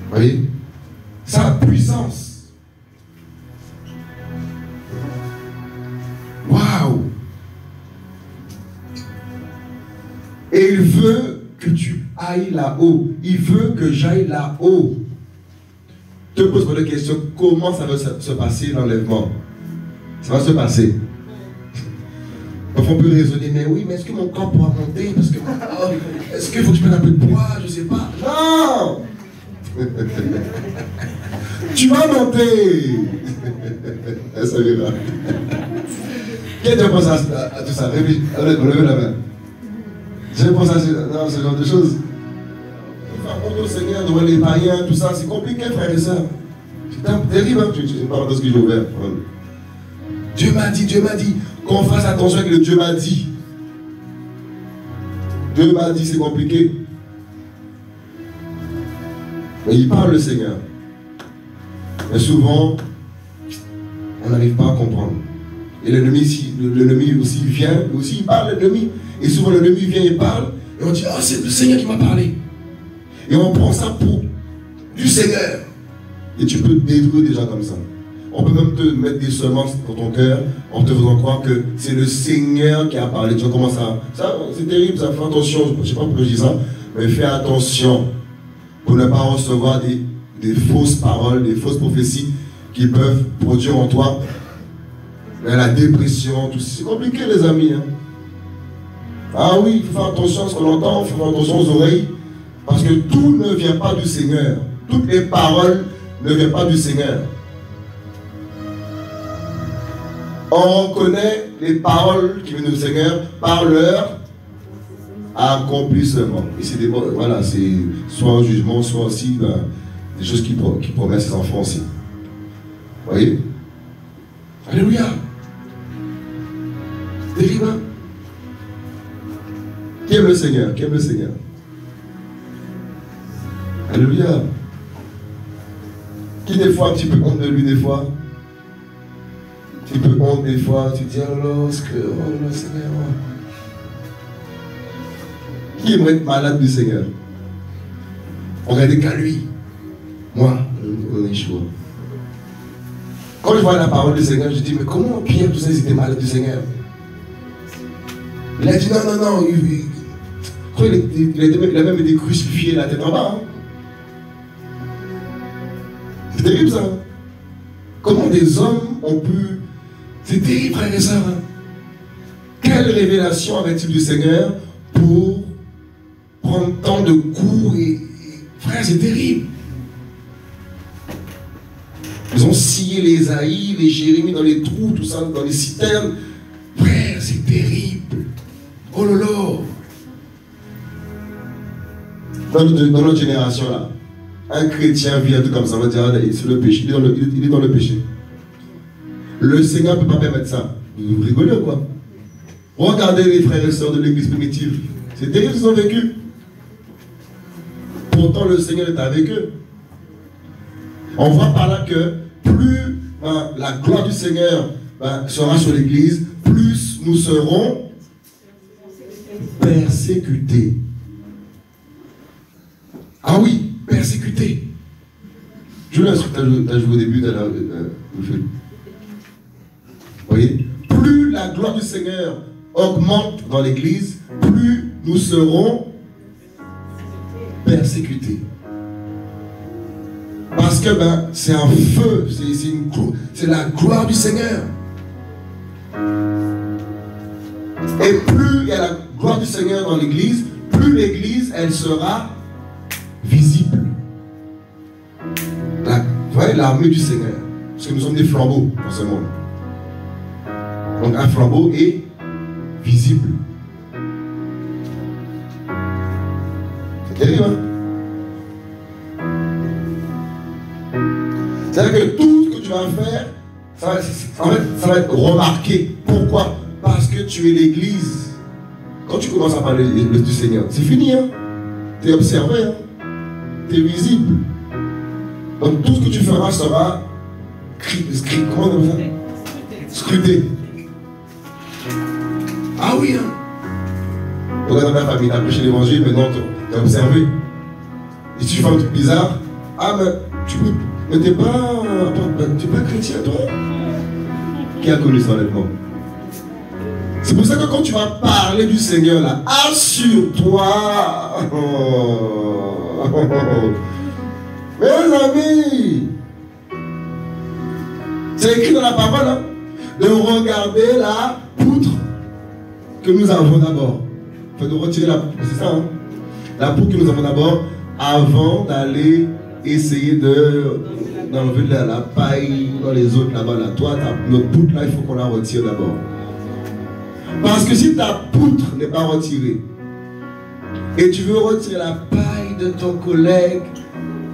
Vous voyez? Sa puissance. Waouh! Et il veut que tu ailles là-haut. Il veut que j'aille là-haut. Je te pose la question, comment ça va se passer l'enlèvement? Ça va se passer. Parfois on peut raisonner, mais oui, mais est-ce que mon corps pourra monter? Parce que est-ce qu'il faut que je prenne un peu de poids? Je ne sais pas. Non. Tu vas monter. Ça verra. Qui a pensé à tout ça? Levez la main. J'ai pensé à ce genre de choses. Au Seigneur, devant les païens, tout ça, c'est compliqué, frères et sœurs. C'est terrible, hein, je parle de ce que j'ai ouvert. Dieu m'a dit, qu'on fasse attention avec le Dieu m'a dit. Dieu m'a dit, c'est compliqué. Mais il parle le Seigneur. Mais souvent, on n'arrive pas à comprendre. Et l'ennemi aussi vient, aussi il parle, l'ennemi. Et souvent, l'ennemi vient et parle, et on dit, ah, oh, c'est le Seigneur qui m'a parlé. Et on prend ça pour du Seigneur. Et tu peux détruire des gens comme ça. On peut même te mettre des semences dans ton cœur en te faisant croire que c'est le Seigneur qui a parlé. Tu vois comment ça, c'est terrible, ça fait attention. Je ne sais pas pourquoi je dis ça, mais fais attention pour ne pas recevoir des fausses paroles, des fausses prophéties qui peuvent produire en toi la dépression, tout ça. C'est compliqué, les amis. Hein. Ah oui, il faut faire attention à ce qu'on entend, il faut faire attention aux oreilles, parce que tout ne vient pas du Seigneur. Toutes les paroles ne viennent pas du Seigneur. On reconnaît les paroles qui viennent du Seigneur par leur accomplissement. Et c'est voilà, c'est soit un jugement, soit aussi ben, des choses qui promettent ses enfants aussi. Vous voyez? Alléluia! C'est terrible, hein? Qui aime le Seigneur? Qui aime le Seigneur? Alléluia! Qui des fois, tu peux honte de lui des fois? Tu peux honte des fois, tu dis lorsque, oh le Seigneur. Qui aimerait être malade du Seigneur? Regardez qu'à lui. Moi, on est chaud. Quand je vois la parole du Seigneur, je dis, mais comment Pierre, tout ça, ils étaient malades du Seigneur? Il a dit, non, non, non. Il a même été crucifié la tête en bas. Hein. C'est terrible ça. Comment des hommes ont pu. C'est terrible, frères et sœurs. Quelle révélation avait-il du Seigneur pour prendre tant de coups et... Frère, c'est terrible. Ils ont scié les Ésaïe, les Jérémie dans les trous, tout ça, dans les citernes. Frère, c'est terrible. Oh lolo. Dans notre génération, là, un chrétien vit un truc comme ça. On va dire, ah, c'est le péché. Il est dans le péché. Le Seigneur ne peut pas permettre ça. Vous rigolez ou quoi? Regardez les frères et sœurs de l'église primitive. C'est terrible ce qu'ils ont vécu. Pourtant, le Seigneur est avec eux. On voit par là que plus la gloire du Seigneur sera sur l'église, plus nous serons persécutés. Ah oui, persécutés. Je l'ai joué au début de la... Vous voyez, plus la gloire du Seigneur augmente dans l'église, plus nous serons persécutés. Parce que ben, c'est un feu, c'est la gloire du Seigneur. Et plus il y a la gloire du Seigneur dans l'église, plus l'église, elle sera visible. Vous voyez, l'armée du Seigneur. Parce que nous sommes des flambeaux dans ce monde. Donc un flambeau est visible. C'est terrible, hein? C'est-à-dire que tout ce que tu vas faire, ça va être remarqué. Pourquoi? Parce que tu es l'église. Quand tu commences à parler du Seigneur, c'est fini, hein? Tu es observé, hein? Tu es visible. Donc tout ce que tu feras sera comment on appelle ça? Scruté. Ah oui, hein. Regarde ta famille, t'as prêché l'évangile, maintenant t'as observé. Et si tu fais un truc bizarre, ah ben, mais t'es pas chrétien, toi. Qui a connu ça, honnêtement? C'est pour ça que quand tu vas parler du Seigneur, là, assure-toi. Mes amis, c'est écrit dans la parole, hein, de regarder la poutre que nous avons d'abord. Faut nous retirer la poutre, c'est ça, hein? La poutre que nous avons d'abord, avant d'aller essayer d'enlever la paille dans les autres là-bas, là. Toi, notre poutre là, il faut qu'on la retire d'abord. Parce que si ta poutre n'est pas retirée, et tu veux retirer la paille de ton collègue,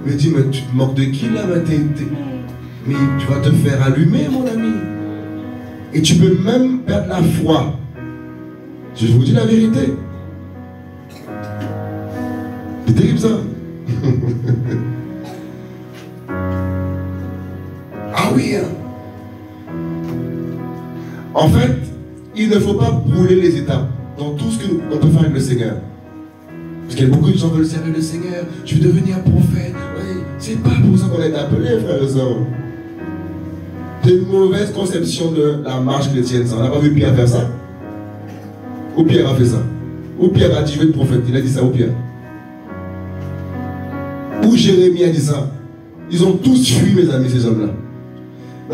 me dis, mais tu te moques de qui là? Mais tu vas te faire allumer, mon ami. Et tu peux même perdre la foi. Je vous dis la vérité. C'est terrible ça. Ah oui. Hein. En fait, il ne faut pas brûler les étapes dans tout ce qu'on peut faire avec le Seigneur. Parce qu'il y a beaucoup de gens qui veulent servir le Seigneur. Je veux devenir un prophète. Oui, c'est pas pour ça qu'on est appelé, frères et sœurs. Des mauvaises conceptions de la marche chrétienne. Ça. On n'a pas vu Pierre faire ça. Ou Pierre a fait ça. Ou Pierre a dit je veux être prophète. Il a dit ça ou Pierre. Ou Jérémie a dit ça. Ils ont tous fui, mes amis, ces hommes-là.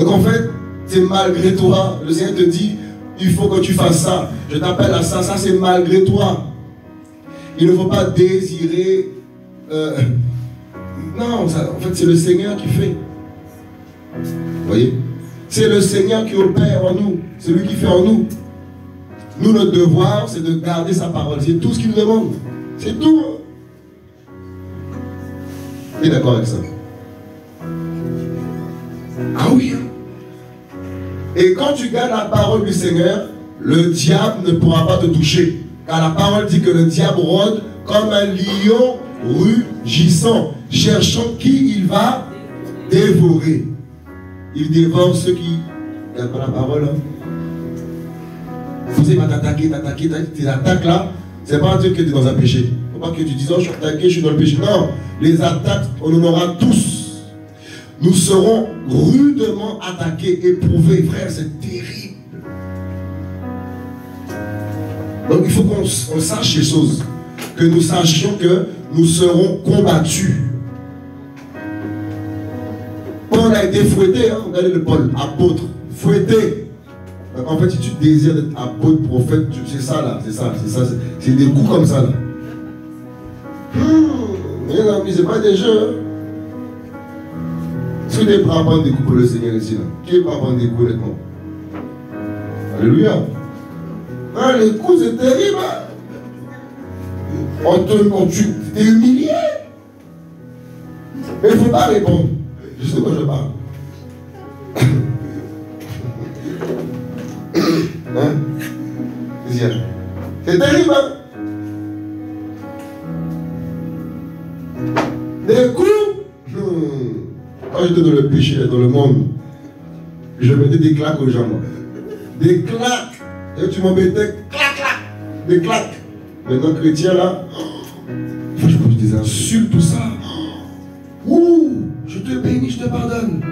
Donc en fait, c'est malgré toi. Le Seigneur te dit, il faut que tu fasses ça. Je t'appelle à ça. Ça, c'est malgré toi. Il ne faut pas désirer... Non, ça, en fait, c'est le Seigneur qui fait. Vous voyez? C'est le Seigneur qui opère en nous. C'est lui qui fait en nous. Nous, notre devoir, c'est de garder sa parole. C'est tout ce qu'il nous demande. C'est tout. Il est d'accord avec ça? Ah oui. Et quand tu gardes la parole du Seigneur, le diable ne pourra pas te toucher. Car la parole dit que le diable rôde comme un lion rugissant, cherchant qui il va dévorer. Il dévore ceux qui ne gardent pas la parole. Vous savez, il va t'attaquer, t'attaquer, tes attaques là, c'est pas un truc que tu es dans un péché. Il ne faut pas que tu dises, oh, je suis attaqué, je suis dans le péché. Non, les attaques, on en aura tous. Nous serons rudement attaqués, éprouvés. Frère, c'est terrible. Donc il faut qu'on sache les choses. Que nous sachions que nous serons combattus. Paul a été fouetté, hein? Regardez le Paul, apôtre, fouetté. Donc, en fait, si tu désires d'être apôtre, prophète, c'est ça là, c'est ça, c'est ça. C'est des coups comme ça là. Mes amis, c'est pas des jeux. Qui n'est pas à prendre des coups pour le Seigneur ici là? Qui n'est pas à prendre des coups honnêtement? Alléluia. Ah, les coups c'est terrible. T'es humilié. Mais il ne faut pas répondre. Je sais de quoi je parle. Hein? C'est terrible, hein? Des coups. Quand j'étais dans le péché, dans le monde, je mettais des claques aux gens. Des claques. Et tu m'embêtais, clac, clac. Des claques. Maintenant, chrétien, là, franchement, je des insultes, tout ça. Ouh, je te bénis, je te pardonne.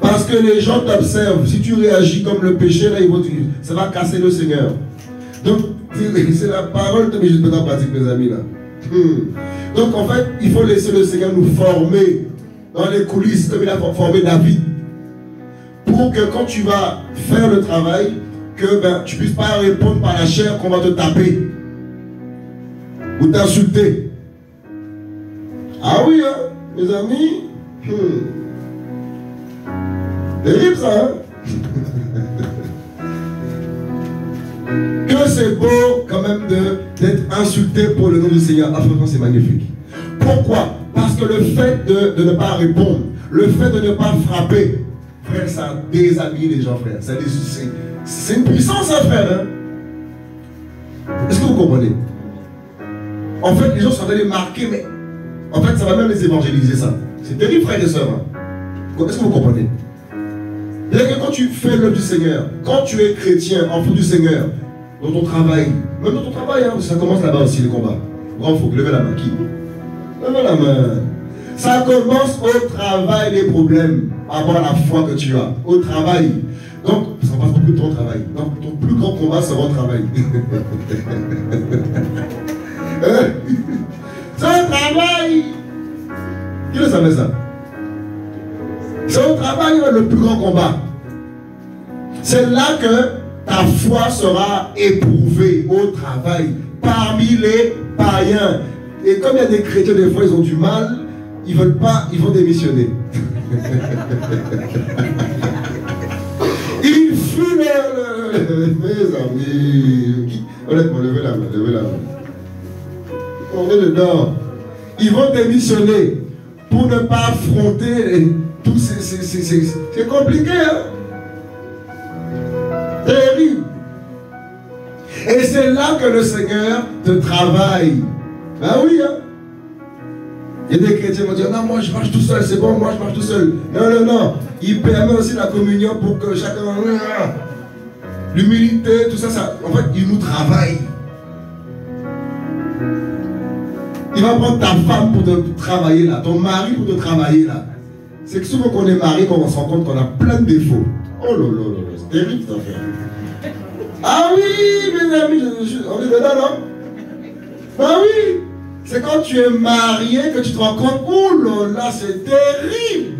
Parce que les gens t'observent. Si tu réagis comme le péché, là, ils vont te dire, ça va casser le Seigneur. Donc, c'est la parole que je te mets en pratique, mes amis, là. Donc, en fait, il faut laisser le Seigneur nous former. Dans les coulisses, comme il a formé David, pour que quand tu vas faire le travail, que ben, tu ne puisses pas répondre par la chair qu'on va te taper ou t'insulter. Ah oui, hein, mes amis, terrible ça, hein? Que c'est beau quand même d'être insulté pour le nom du Seigneur. Ah, franchement, c'est magnifique. Pourquoi? Parce que le fait de ne pas répondre, le fait de ne pas frapper, frère, ça déshabille les gens, frère. C'est une puissance, hein, frère. Hein? Est-ce que vous comprenez? En fait, les gens sont allés les marquer, mais en fait, ça va même les évangéliser, ça. C'est terrible, frère et soeur. Hein? Est-ce que vous comprenez? C'est-à-dire que quand tu fais l'œuvre du Seigneur, quand tu es chrétien, enfant du Seigneur, dans ton travail, même dans ton travail, hein, ça commence là-bas aussi, les combats. Bon, il faut lever la main. Qui? La main. Ça commence au travail, les problèmes, par rapport à la foi que tu as, au travail. Donc, ça passe beaucoup de ton travail. Donc, ton plus grand combat sera au travail. C'est au travail. Qui le savait ça? C'est au travail le plus grand combat. C'est là que ta foi sera éprouvée au travail, parmi les païens. Et comme il y a des chrétiens, des fois, ils ont du mal, ils veulent pas, ils vont démissionner. Ils fuient mes amis. Honnêtement, levez la main, levez la main. On est dedans. Ils vont démissionner pour ne pas affronter tous ces... C'est compliqué, hein? Terrible. Et c'est là que le Seigneur te travaille. Ben oui, hein. Il y a des chrétiens qui vont dire, non, moi je marche tout seul, c'est bon, moi je marche tout seul. Non, non, non. Il permet aussi la communion pour que chacun... L'humilité, tout ça, ça... En fait, il nous travaille. Il va prendre ta femme pour te travailler là, ton mari pour te travailler là. C'est que souvent qu'on est marié, qu'on se rend compte qu'on a plein de défauts. Oh là là là, c'est terrible cette affaire. Ah oui, mes amis, on est dedans, non? Ben oui, c'est quand tu es marié que tu te rends compte, oh là là, c'est terrible.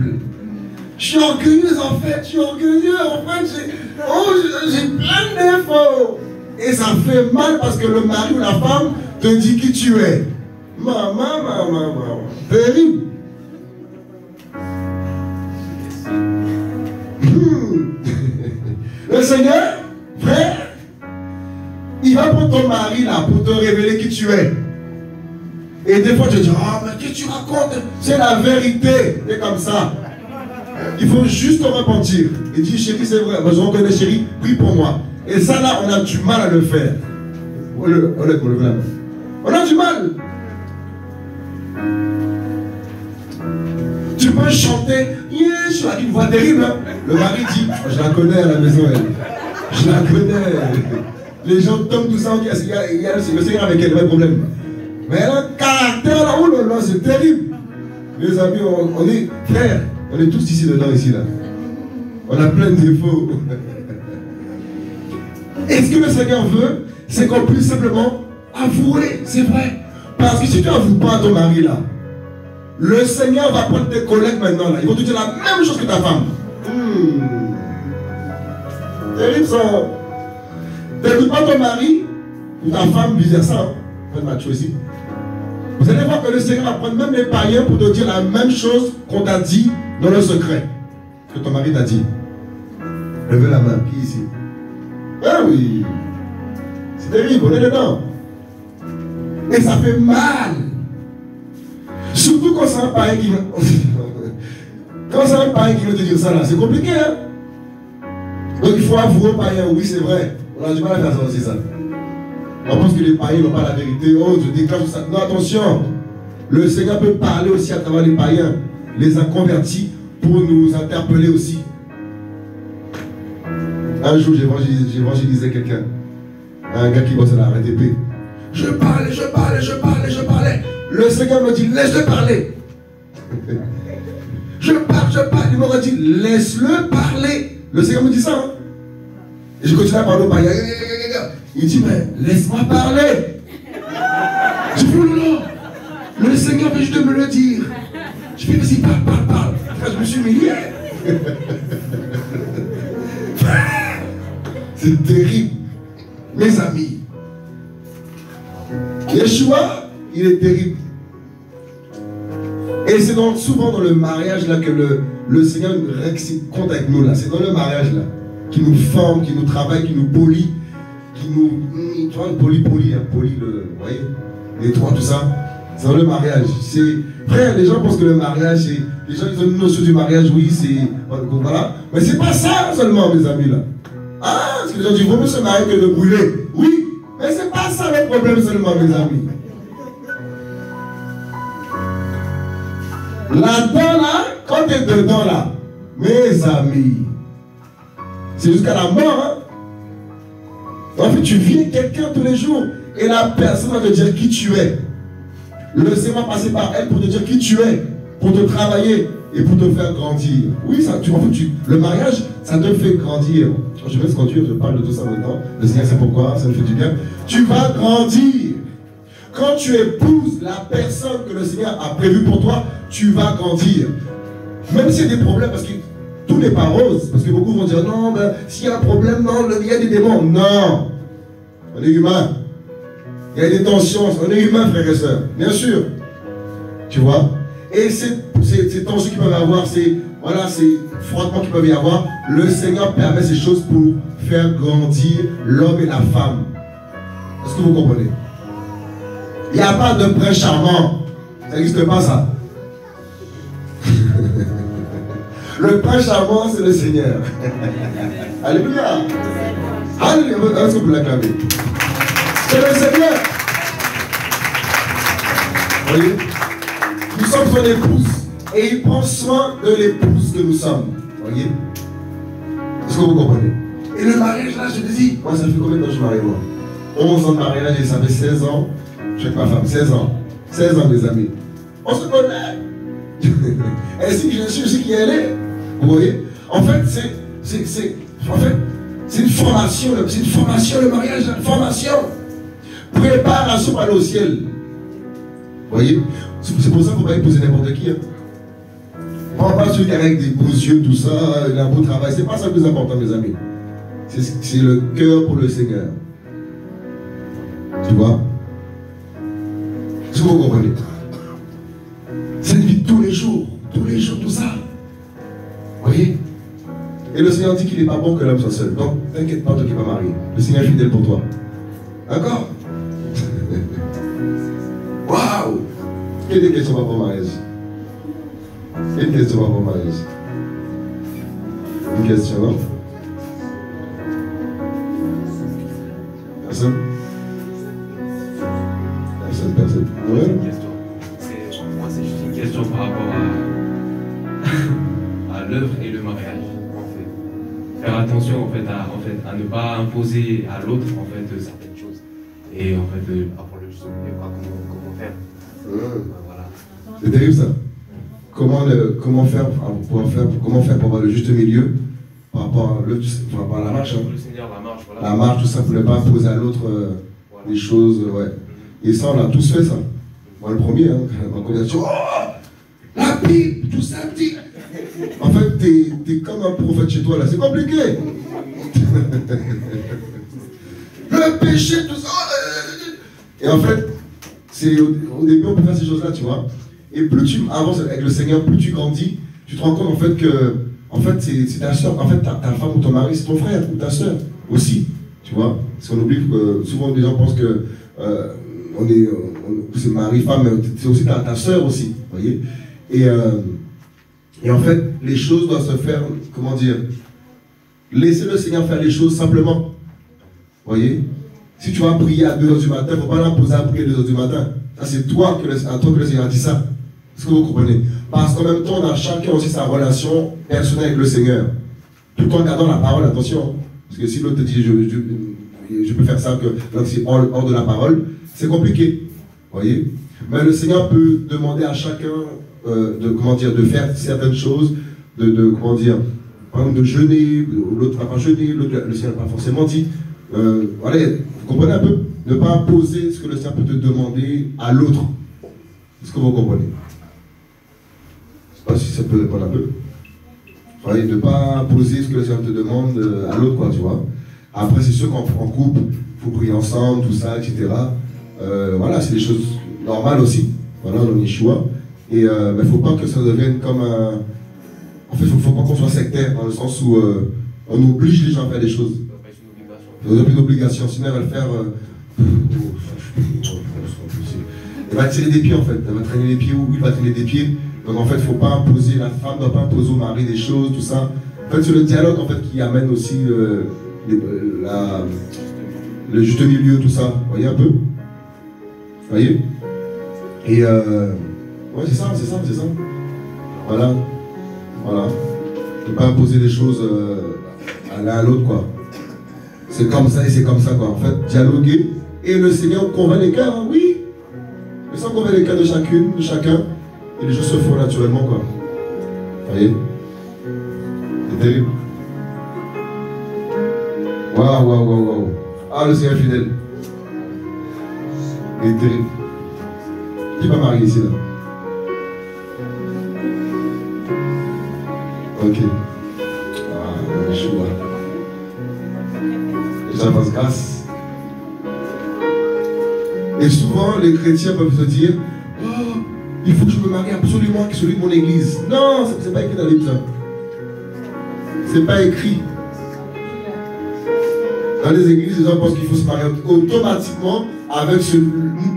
Je suis orgueilleuse en fait, je suis orgueilleux en fait, j'ai plein de défauts. Et ça fait mal parce que le mari ou la femme te dit qui tu es. Maman, terrible. Le Seigneur, frère, il va prendre ton mari là pour te révéler qui tu es. Et des fois tu dis, ah, mais qu'est-ce que tu racontes? C'est la vérité. C'est comme ça. Il faut juste te repentir. Il dit, chérie, c'est vrai. Je reconnais, chérie, prie pour moi. Et ça là, on a du mal à le faire. Honnêtement, on a du mal. Tu peux chanter, Yéhoshoua, avec une voix terrible. Le mari dit, oh, je la connais à la maison, elle. Je la connais. Les gens tombent tout ça, il y a le Seigneur avec elle, pas de problème. Mais elle a un caractère là, oh là là, c'est terrible. Les amis, on est, frère, on est tous ici dedans, ici là. On a plein de défauts. Et ce que le Seigneur veut, c'est qu'on puisse simplement avouer, c'est vrai. Parce que si tu n'avoues pas à ton mari là, le Seigneur va prendre tes collègues maintenant là. Ils vont te dire la même chose que ta femme. Terrible ça. T'écoutes pas ton mari ou ta femme disait ça. Vous allez voir que le Seigneur va prendre même les païens pour te dire la même chose qu'on t'a dit dans le secret. Que ton mari t'a dit. Levez la main, qui ici? Ah oui. C'est terrible, on est dedans. Et ça fait mal. Surtout quand c'est un païen qui veut te dire ça là, c'est compliqué hein. Donc il faut avouer au païen, oui c'est vrai. On a du mal à faire ça aussi ça. On pense que les païens n'ont pas la vérité. Oh, je déclare tout ça. Non, attention. Le Seigneur peut parler aussi à travers les païens, les inconvertis, pour nous interpeller aussi. Un jour, j'évangélisais quelqu'un. Un gars qui bosse à la RATP. Je parlais. Le Seigneur me dit, laisse-le parler. Je parle. Il m'aurait dit, laisse-le parler. Le Seigneur me dit ça. Hein. Et je continue à parler au païen. Il dit, mais laisse-moi parler. Je dis, non. Le Seigneur veut juste me le dire. Je fais, vas-y, parle. Je me suis humilié. C'est terrible. Mes amis. Yéhoshoua, il est terrible. Et c'est souvent dans le mariage là que le Seigneur compte avec nous là. C'est dans le mariage là qui nous forme, qui nous travaille, qui nous polie, qui nous, tu vois, polie le, vous voyez, les trois tout ça. C'est dans le mariage. C'est frère, les gens pensent que le mariage, les gens ils ont une notion du mariage, oui c'est voilà, mais c'est pas ça seulement mes amis là. Ah, parce que les gens disent, vaut mieux se marier que de brûler. Oui, mais c'est pas ça le problème seulement mes amis. Là-dedans, là, quand tu es dedans, là, mes amis, c'est jusqu'à la mort, hein. En fait, tu vis quelqu'un tous les jours et la personne va te dire qui tu es. Le Seigneur va passer par elle pour te dire qui tu es, pour te travailler et pour te faire grandir. Oui, ça, le mariage, ça te fait grandir. Je vais se conduire, je parle de tout ça maintenant. Le Seigneur sait pourquoi, ça me fait du bien. Tu vas grandir. Quand tu épouses la personne que le Seigneur a prévue pour toi, tu vas grandir. Même s'il y a des problèmes, parce que tout n'est pas rose. Parce que beaucoup vont dire, non, ben, s'il y a un problème, non, il y a des démons. Non, on est humain. Il y a des tensions, on est humain, frères et sœurs. Bien sûr. Tu vois? Et ces tensions qu'ils peuvent avoir, ces frottements qu'ils peuvent y avoir, le Seigneur permet ces choses pour faire grandir l'homme et la femme. Est-ce que vous comprenez? Il n'y a pas de prêt charmant. Ça n'existe pas, ça. Le prêt charmant, c'est le Seigneur. Alléluia. Alléluia. Est-ce que vous l'acclamez? C'est le Seigneur. Vous voyez? Nous sommes son épouse. Et il prend soin de l'épouse que nous sommes. Vous voyez? Est-ce que vous comprenez? Et le mariage, là, je te dis, moi, ça fait combien de temps que je marie, moi? 11 ans de mariage et ça fait 16 ans. J'ai ma femme, 16 ans. 16 ans, mes amis. On se connaît. Ainsi, je suis ce qui est né. Vous voyez? En fait, c'est une formation. C'est une formation, le mariage, une formation. Préparation à aller au ciel. Vous voyez? C'est pour ça qu'il ne faut pas épouser n'importe qui. Hein. On ne va pas celui avec des beaux yeux, tout ça, il a un beau travail. Ce n'est pas ça le plus important, mes amis. C'est le cœur pour le Seigneur. Tu vois? Est-ce que vous comprenez? C'est une vie tous les jours, tout ça. Vous voyez? Et le Seigneur dit qu'il n'est pas bon que l'homme soit seul. Donc, t'inquiète pas, toi qui vas marier. Le Seigneur est fidèle pour toi. D'accord? Waouh! Il y a des questions par rapport au mariage. Une question par rapport au mariage. Une question, non? Personne? Personne, personne. Ouais. Une question. Moi, c'est juste une question par rapport à l'œuvre et le mariage. En fait. Faire attention à ne pas imposer à l'autre certaines choses. Et en fait, pour le juste milieu, comment faire. Voilà. C'est terrible ça. Comment faire pour avoir le juste milieu par rapport à, la marche, hein. Le Seigneur, la marche, voilà. La marche, tout ça, vous ne pouvez pas poser à l'autre voilà. Des choses, ouais. Et ça, on a tous fait ça. Moi, le premier, hein, dans conversation, oh, la Bible, tout ça, dit. En fait, t'es comme un prophète chez toi, là, c'est compliqué. Le péché, tout ça. Et en fait, au début, on peut faire ces choses-là, tu vois. Et plus tu avances avec le Seigneur, plus tu grandis, tu te rends compte en fait que c'est ta soeur, en fait ta femme ou ton mari, c'est ton frère ou ta soeur aussi, tu vois. Parce qu'on oublie que souvent les gens pensent que c'est mari, femme, mais c'est aussi ta soeur aussi, vous voyez. Et en fait, les choses doivent se faire, comment dire, laisser le Seigneur faire les choses simplement, vous voyez. Si tu vas prier à 2 h du matin, il ne faut pas l'imposer à prier à 2 h du matin. Ça c'est à toi que le Seigneur a dit ça. Est-ce que vous comprenez? Parce qu'en même temps, on a chacun aussi sa relation personnelle avec le Seigneur. Tout en gardant la parole, attention. Parce que si l'autre te dit, je peux faire ça, que c'est hors de la parole, c'est compliqué. Voyez? Mais le Seigneur peut demander à chacun de faire certaines choses, par exemple de jeûner, l'autre n'a pas jeûné, le Seigneur n'a pas forcément dit. Allez, vous comprenez un peu? Ne pas imposer ce que le Seigneur peut te demander à l'autre. Est-ce que vous comprenez? Je ne sais pas si ça peut répondre un peu. Allez, ne pas imposer ce que le Seigneur te demande à l'autre, quoi, tu vois. Après, c'est sûr qu'en couple, il faut prier ensemble, tout ça, etc. Voilà, c'est des choses normales aussi. Voilà, on est choix. Et il ne faut pas que ça devienne comme un... En fait, il ne faut pas qu'on soit sectaire, dans le sens où on oblige les gens à faire des choses. Ils n'ont plus d'obligation, sinon elle va le faire. Elle va tirer des pieds en fait, elle va traîner les pieds ou il va traîner des pieds. Donc en fait, il ne faut pas imposer, la femme ne doit pas imposer au mari des choses, tout ça. En fait, c'est le dialogue en fait qui amène aussi le juste milieu, tout ça. Vous voyez un peu? Vous voyez? Et ouais, c'est ça. Voilà. Voilà. Ne pas imposer des choses à l'un à l'autre, quoi. C'est comme ça et c'est comme ça, quoi. En fait, dialoguer. Et le Seigneur convainc les cœurs, hein, oui. Le Seigneur convainc les cœurs de chacune, de chacun. Et les choses se font naturellement, quoi. Vous voyez? C'est terrible. Waouh, waouh, waouh, waouh. Ah, le Seigneur est fidèle. Il est terrible. Il n'est pas marié ici, là. Ok. Ah, je suis là. Ça passe grâce. Et souvent, les chrétiens peuvent se dire « Oh, il faut que je me marie absolument avec celui de mon église. » Non, ce n'est pas écrit dans les Bibles. Ce n'est pas écrit. Dans les églises, les gens pensent qu'il faut se marier automatiquement avec une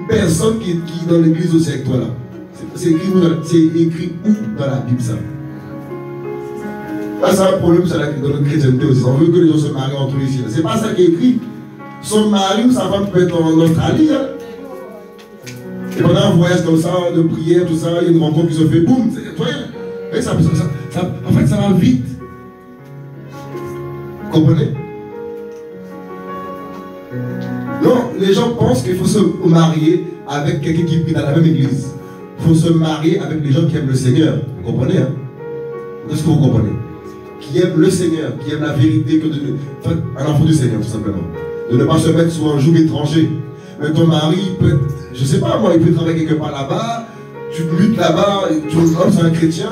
personne qui est dans l'église aussi avec toi là. C'est écrit où dans la Bible ça? C'est un problème ça, dans notre chrétienté aussi. On veut que les gens se marient entre eux ici. C'est pas ça qui est écrit. Son mari ou sa femme peut être notre allié. Hein. Et pendant un voyage comme ça, de prière, tout ça, il y a une rencontre qui se fait, boum, et ça, en fait, ça va vite. Vous comprenez? Non, les gens pensent qu'il faut se marier avec quelqu'un qui prie dans la même église. Il faut se marier avec les gens qui aiment le Seigneur. Vous comprenez, hein? Est-ce que vous comprenez? Qui aiment le Seigneur, qui aiment la vérité, que de... enfin, un enfant du Seigneur, tout simplement. De ne pas se mettre sous un joug étranger. Mais ton mari peut, je ne sais pas moi, il peut travailler quelque part là-bas, tu luttes là-bas, tu es comme c'est un chrétien.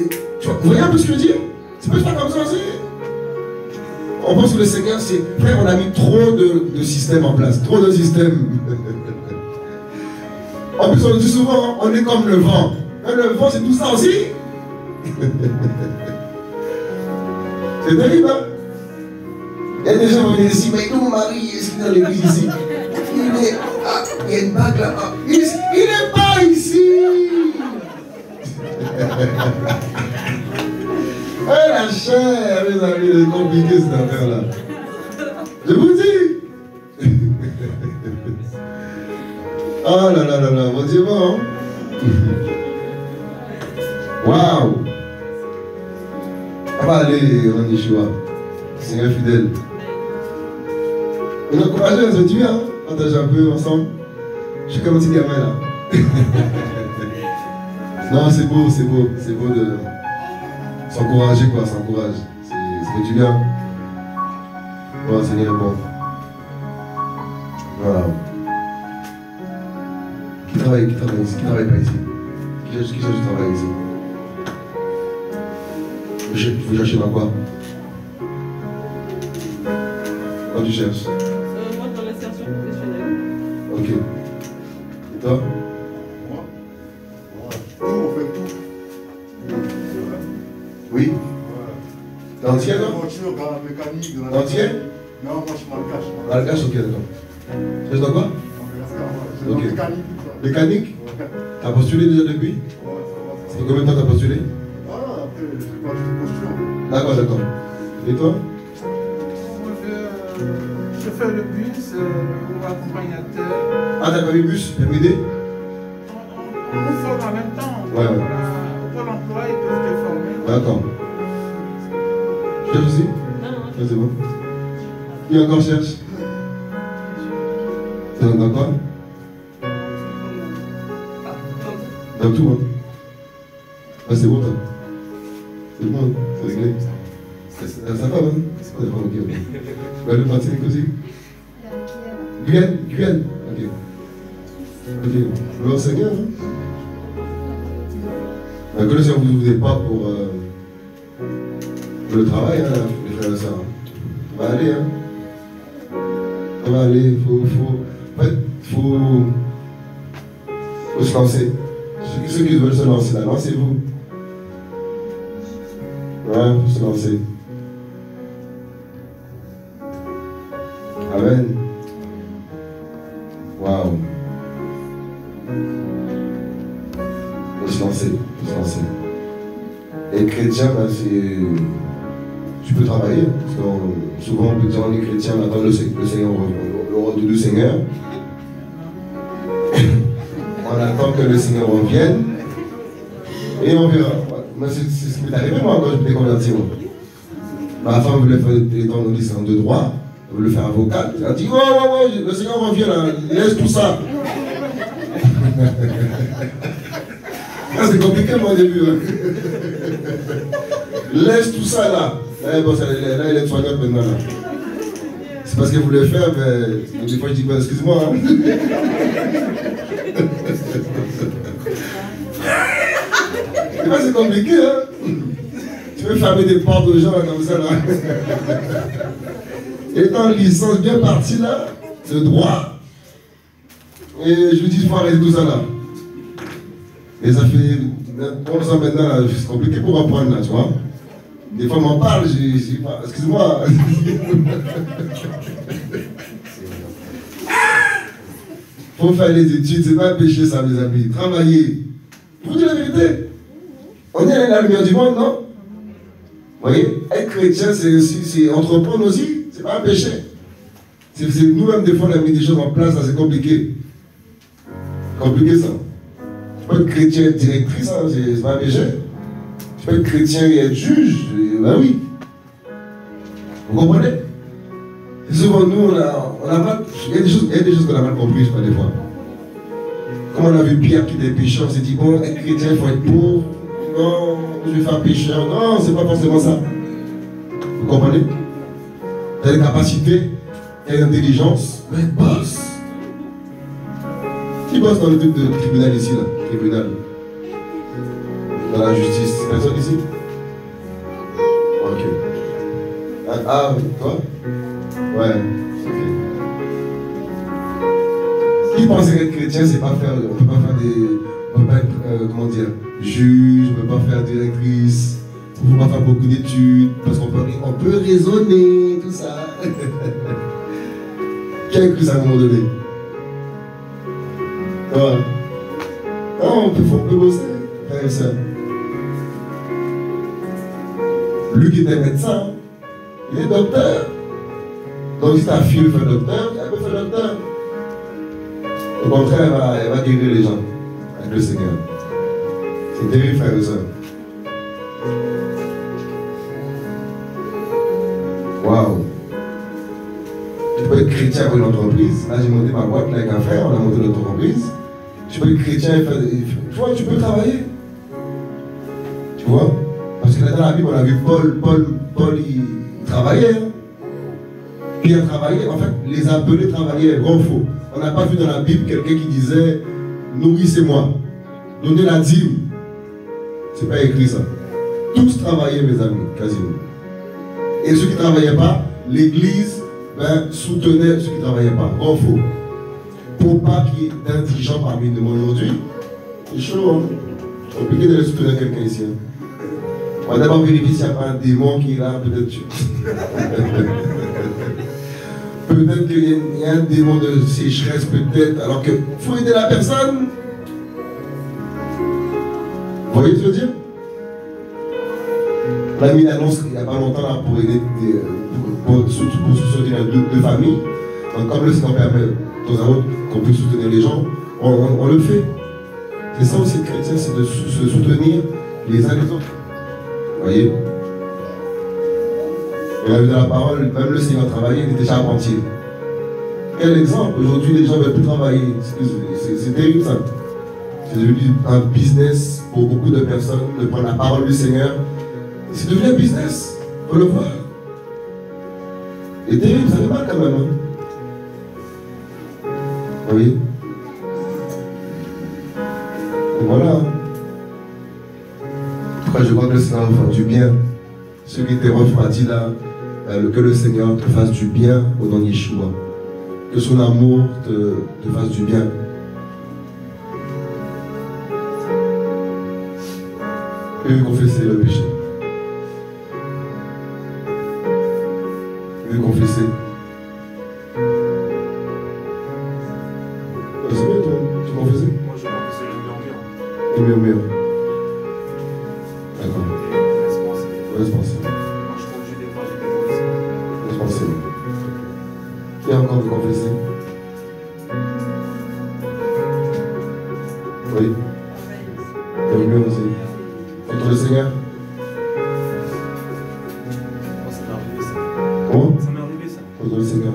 Et, tu vois, vous voyez un peu ce que je veux dire? C'est pas comme ça, c'est... On pense que le Seigneur, c'est... Frère, on a mis trop de systèmes en place, trop de systèmes. En plus, on dit souvent, on est comme le vent. Et le vent, c'est tout ça aussi. C'est terrible, hein? Il y a des gens qui viennent ici, mais mon mari, est-ce qu'il est dans l'église ici? Il est... Ah, il y a une bague là-bas. Il n'est pas ici. Eh hey, la chair, mes amis, c'est compliqué cette affaire-là. Je vous dis. Oh là là là là, mon Dieu, bon. Waouh. On va aller en Yéhoshoua. Seigneur fidèle. On a encouragé, on se dit bien, partager un peu ensemble. Je suis comme un petit gamin là. Non, c'est beau, c'est beau, c'est beau de... S'encourager quoi, s'encourager. C'est du bien. Voilà, Seigneur, bon. Voilà. Qui travaille ici? Qui travaille pas ici? Qui cherche du travail ici? Vous cherchez dans quoi? Quand tu cherches? Moi, dans l'insertion professionnelle. Ok. Et toi? D'entier, non? Voiture, dans la mécanique, dans la mécanique. Non, moi je suis malgache. Malgache, ok, d'accord. Tu es dans quoi? Dans mécanique. Mécanique? T'as postulé déjà depuis? Ouais, ça va. Ça fait combien de temps t'as postulé? Voilà, après, je sais pas, je te postule. D'accord. Et toi? Je fais le bus, le accompagnateur. Ah, t'as pas vu le bus? T'as pas aidé? On forme en même temps. Ouais. Pour l'emploi, ils peuvent te former. D'accord. Aussi? Non, c'est bon. Qui encore cherche? Ça va dans quoi? Dans tout, hein? Ah, c'est bon, toi? C'est bon, hein? C'est réglé? Ça va, hein? C'est pas ok. Tu vas aller partir aussi? Guyane? Ok. Alors, Seigneur, hein? La connaissance, vous n'êtes pas pour... le travail, hein, les frères et sœurs. Ça va aller, hein. Ça va aller, faut se lancer. Ceux qui veulent se lancer, là, lancez-vous. Ouais, faut se lancer. Amen. Waouh. Faut se lancer. Et chrétien, ben, c'est... Tu peux travailler, parce que souvent on peut dire on est chrétien, on attend le Seigneur, le retour du Seigneur. On attend que le Seigneur revienne. Et on verra. C'est ce qui m'est arrivé moi quand je m'étais converti. Ma femme voulait faire des temps de droit, elle voulait faire avocat. Elle a dit ouais, le Seigneur revient là, laisse tout ça. C'est compliqué moi au début. Laisse tout ça là. Là, il est soignable maintenant. Là. C'est parce qu'elle voulait faire, mais des fois je dis ben, excuse-moi. Hein. C'est compliqué, hein. Tu veux fermer des portes aux gens là, comme ça là. Et en licence bien partie là, c'est le droit. Et je lui dis il faut arrêter tout ça là. Et ça fait 11 ans maintenant là, c'est compliqué pour apprendre là, tu vois. Des fois, on m'en parle, je dis pas. Excuse-moi. Faut faire les études, c'est pas un péché, ça, mes amis. Travailler. Pour dire la vérité. On est à la lumière du monde, non? Vous voyez? Être chrétien, c'est entreprendre aussi. C'est pas un péché. C'est nous-mêmes, des fois, on a mis des choses en place, ça, c'est compliqué. Compliqué, ça. Je peux être chrétien, être directrice, hein, c'est pas un péché. Je peux être chrétien et être juge, ben oui. Vous comprenez? Et souvent nous, on a mal. Il y a des choses qu'on a mal comprises, des fois. Comme on a vu Pierre qui était pécheur, on s'est dit, bon, être chrétien, il faut être pauvre. Non, je vais faire pécheur. Non, c'est pas forcément ça. Vous comprenez? Tu as des capacités, tu as une intelligence, mais bosse. Qui bosse dans le truc de tribunal ici, là? Tribunal. Dans la justice. Personne ici? Ok. Ah, toi? Ouais. Qui pense qu'être chrétien, c'est pas faire, on peut pas faire des, on peut pas être, comment dire, juge, on peut pas faire directrice, on peut pas faire beaucoup d'études, parce qu'on peut, raisonner, tout ça. Qui a cru ça à un moment donné? Voilà. Non, on peut bosser, frère et soeur. Lui qui était médecin, il est docteur. Donc si ta fille veut faire docteur, elle peut faire docteur. Au contraire, elle va guérir les gens avec le Seigneur. C'est terrible, frères et sœurs. Waouh! Tu peux être chrétien pour une entreprise. Là, j'ai monté ma boîte là, avec un frère, on a monté notre entreprise. Tu peux être chrétien et faire. Tu vois, tu peux travailler. Tu vois? Parce que là, dans la Bible, on a vu Paul, il travaillait. Pierre travaillait. En fait, les appelés travaillaient, grand faux. On n'a pas vu dans la Bible quelqu'un qui disait « Nourrissez-moi, donnez la dîme ». C'est pas écrit ça. Tous travaillaient, mes amis, quasiment. Et ceux qui ne travaillaient pas, l'Église soutenait ceux qui ne travaillaient pas. En faux. Pour pas qu'il y ait d'indigents parmi nous aujourd'hui, c'est chaud, hein? C'est compliqué d'aller soutenir quelqu'un ici. Hein? On va d'abord vérifier s'il n'y a pas un démon qui est là, peut-être tu... Peut-être qu'il y a un démon de sécheresse, peut-être, alors que faut aider la personne. Vous voyez ce que je veux dire? On a mis l'annonce il n'y a pas longtemps là, pour aider pour soutenir deux familles. Donc, comme le Seigneur permet dans un autre qu'on puisse soutenir les gens, on le fait. C'est ça aussi le chrétien, c'est de se soutenir les uns les autres. Vous voyez? Il a vu dans la parole, même le Seigneur travaillait, il était charpentier. Quel exemple, aujourd'hui les gens ne veulent plus travailler. C'est terrible ça. C'est devenu un business pour beaucoup de personnes, de prendre la parole du Seigneur. C'est devenu un business, on le voit. C'est terrible, ça fait mal quand même. Hein. Oui. Et voilà. Pourquoi je crois que le Seigneur nous fait du bien. Ceux qui étaient refroidis là, que le Seigneur te fasse du bien au nom de Yéhoshoua. Que son amour te fasse du bien. Et lui confesser le péché. Et lui confesser. C'est bien, toi, tu confessais? Moi, je confessais le murmure. Le murmure. D'accord. Responsable. Responsable. Qui a encore de confesser? Oui. Bienvenue aussi. Contre le Seigneur. Comment? Ça m'est arrivé ça. Contre le Seigneur.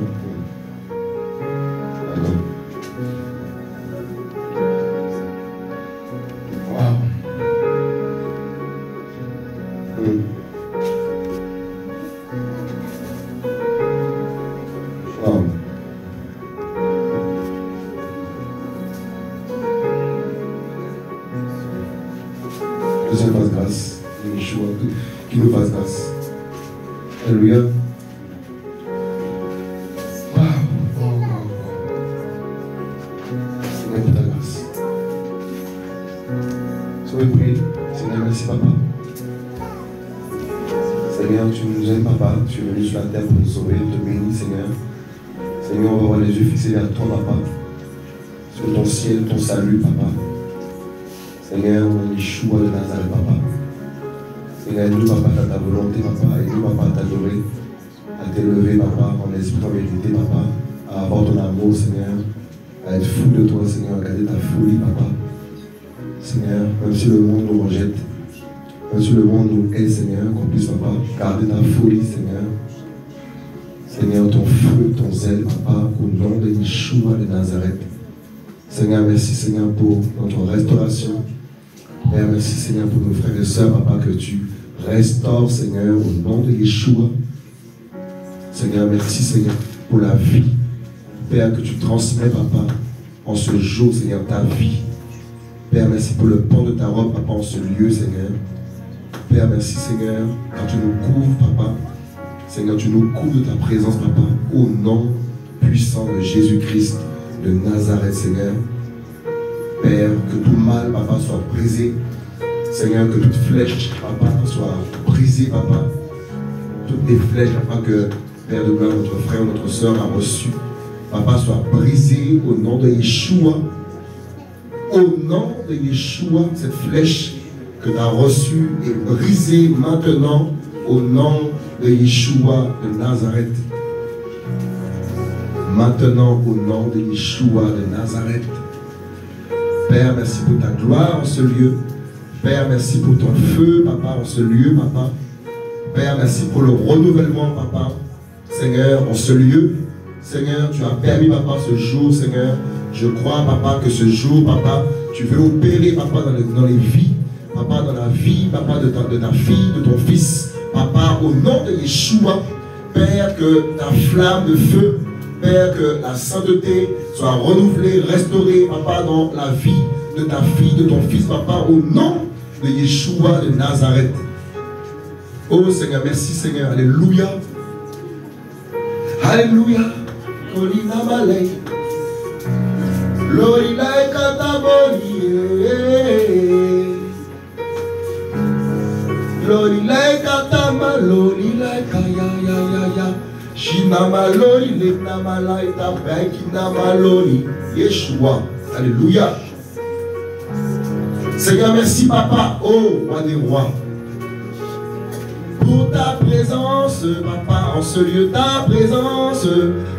Salut, Papa. Seigneur, les choix de Nazareth, Papa. Seigneur, nous, Papa, à ta volonté, Papa, et nous, Papa, à t'adorer, à t'élever, Papa, en esprit, en vérité, Papa, à avoir ton amour, Seigneur, à être fou de toi, Seigneur, à garder ta folie, Papa. Seigneur, même si le monde nous rejette, même si le monde nous hait, Seigneur, qu'on puisse, Papa, garder ta folie, Seigneur. Seigneur, ton feu, ton zèle, Papa, au nom de Yéhoshoua de Nazareth. Seigneur, merci Seigneur pour notre restauration. Père, merci Seigneur pour nos frères et sœurs, Papa, que tu restaures, Seigneur, au nom de Yéhoshoua. Seigneur, merci Seigneur pour la vie. Père, que tu transmets, Papa, en ce jour, Seigneur, ta vie. Père, merci pour le pan de ta robe, Papa, en ce lieu, Seigneur. Père, merci, Seigneur, car tu nous couvres, Papa. Seigneur, tu nous couvres de ta présence, Papa, au nom puissant de Jésus-Christ de Nazareth, Seigneur. Père, que tout mal, Papa, soit brisé. Seigneur, que toute flèche, Papa, soit brisée, Papa. Toutes les flèches, Papa, que Père de gloire, notre frère, notre soeur a reçues, Papa, soit brisée au nom de Yéhoshoua. Au nom de Yéhoshoua, cette flèche que tu as reçue est brisée maintenant au nom de Yéhoshoua de Nazareth. Maintenant au nom de Yéhoshoua de Nazareth. Père, merci pour ta gloire en ce lieu. Père, merci pour ton feu, Papa, en ce lieu, Papa. Père, merci pour le renouvellement, Papa. Seigneur, en ce lieu. Seigneur, tu as permis, Papa, ce jour, Seigneur. Je crois, Papa, que ce jour, Papa, tu veux opérer, Papa, dans les vies, Papa, dans la vie, Papa, de ta fille, de ton fils, Papa, au nom de Yéhoshoua, Père, que ta flamme de feu, Père, que la sainteté soit renouvelée, restaurée, Papa, dans la vie de ta fille, de ton fils, Papa, au nom de Yéhoshoua de Nazareth. Oh Seigneur, merci Seigneur, Alléluia. Alléluia. Lorila e katabolie, Lorila e katama, Lorila e kaya ya ya ya. Shinama lori, lenama la etapai, kinama lori, Yéhoshoua. Alléluia. Seigneur, merci Papa, oh roi des rois, pour ta présence, Papa, en ce lieu, ta présence,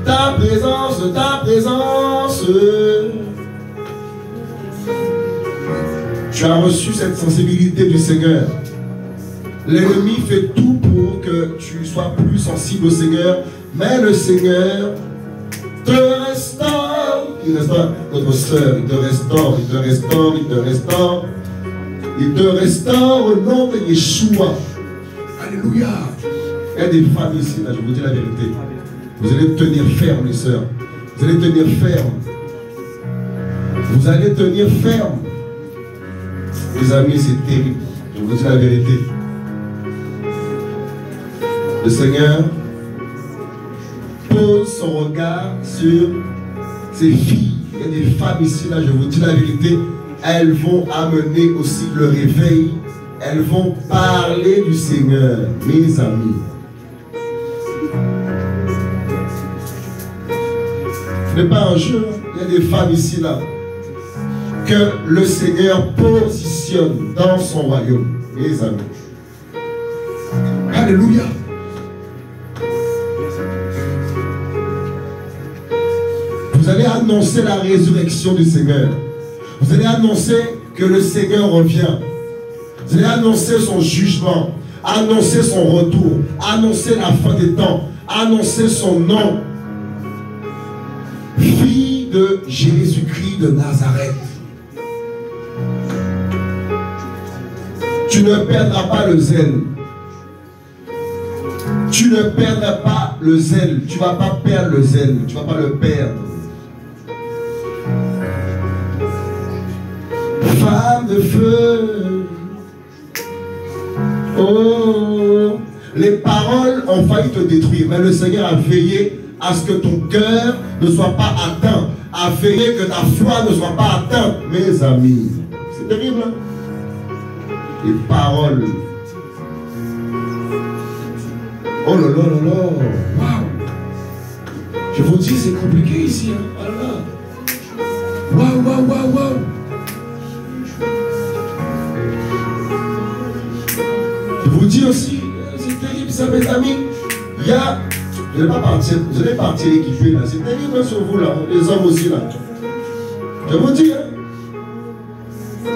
ta présence, ta présence. Tu as reçu cette sensibilité du Seigneur. L'ennemi fait tout pour que tu sois plus sensible au Seigneur, mais le Seigneur te restaure. Il restaure notre soeur, il te restaure, il te restaure, il te restaure. Il te restaure au nom de Yéhoshoua. Alléluia. Il y a des femmes ici, là, je vous dis la vérité. Vous allez tenir ferme, les sœurs. Vous allez tenir ferme. Vous allez tenir ferme. Les amis, c'est terrible. Je vous dis la vérité. Le Seigneur pose son regard sur ses filles. Il y a des femmes ici, là, je vous dis la vérité. Elles vont amener aussi le réveil. Elles vont parler du Seigneur, mes amis. Ce n'est pas un jeu, il y a des femmes ici là que le Seigneur positionne dans son royaume, mes amis. Alléluia. Vous allez annoncer la résurrection du Seigneur. Vous allez annoncer que le Seigneur revient. Vous allez annoncer son jugement, annoncer son retour, annoncer la fin des temps, annoncer son nom. Fille de Jésus-Christ de Nazareth. Tu ne perdras pas le zèle. Tu ne perdras pas le zèle. Tu ne vas pas perdre le zèle. Tu ne vas pas le perdre. Femme de feu. Oh, les paroles ont failli te détruire, mais le Seigneur a veillé à ce que ton cœur ne soit pas atteint, a veillé que ta foi ne soit pas atteinte, mes amis. C'est terrible, hein? Les paroles. Oh là là là là, waouh! Je vous dis, c'est compliqué ici, hein? Waouh, waouh, waouh, waouh! Je vous dis aussi, c'est terrible ça mes amis, il y a, je vais pas partir, vous allez partir équipé là, c'est terrible sur vous là, les hommes aussi là, je vous dis, hein?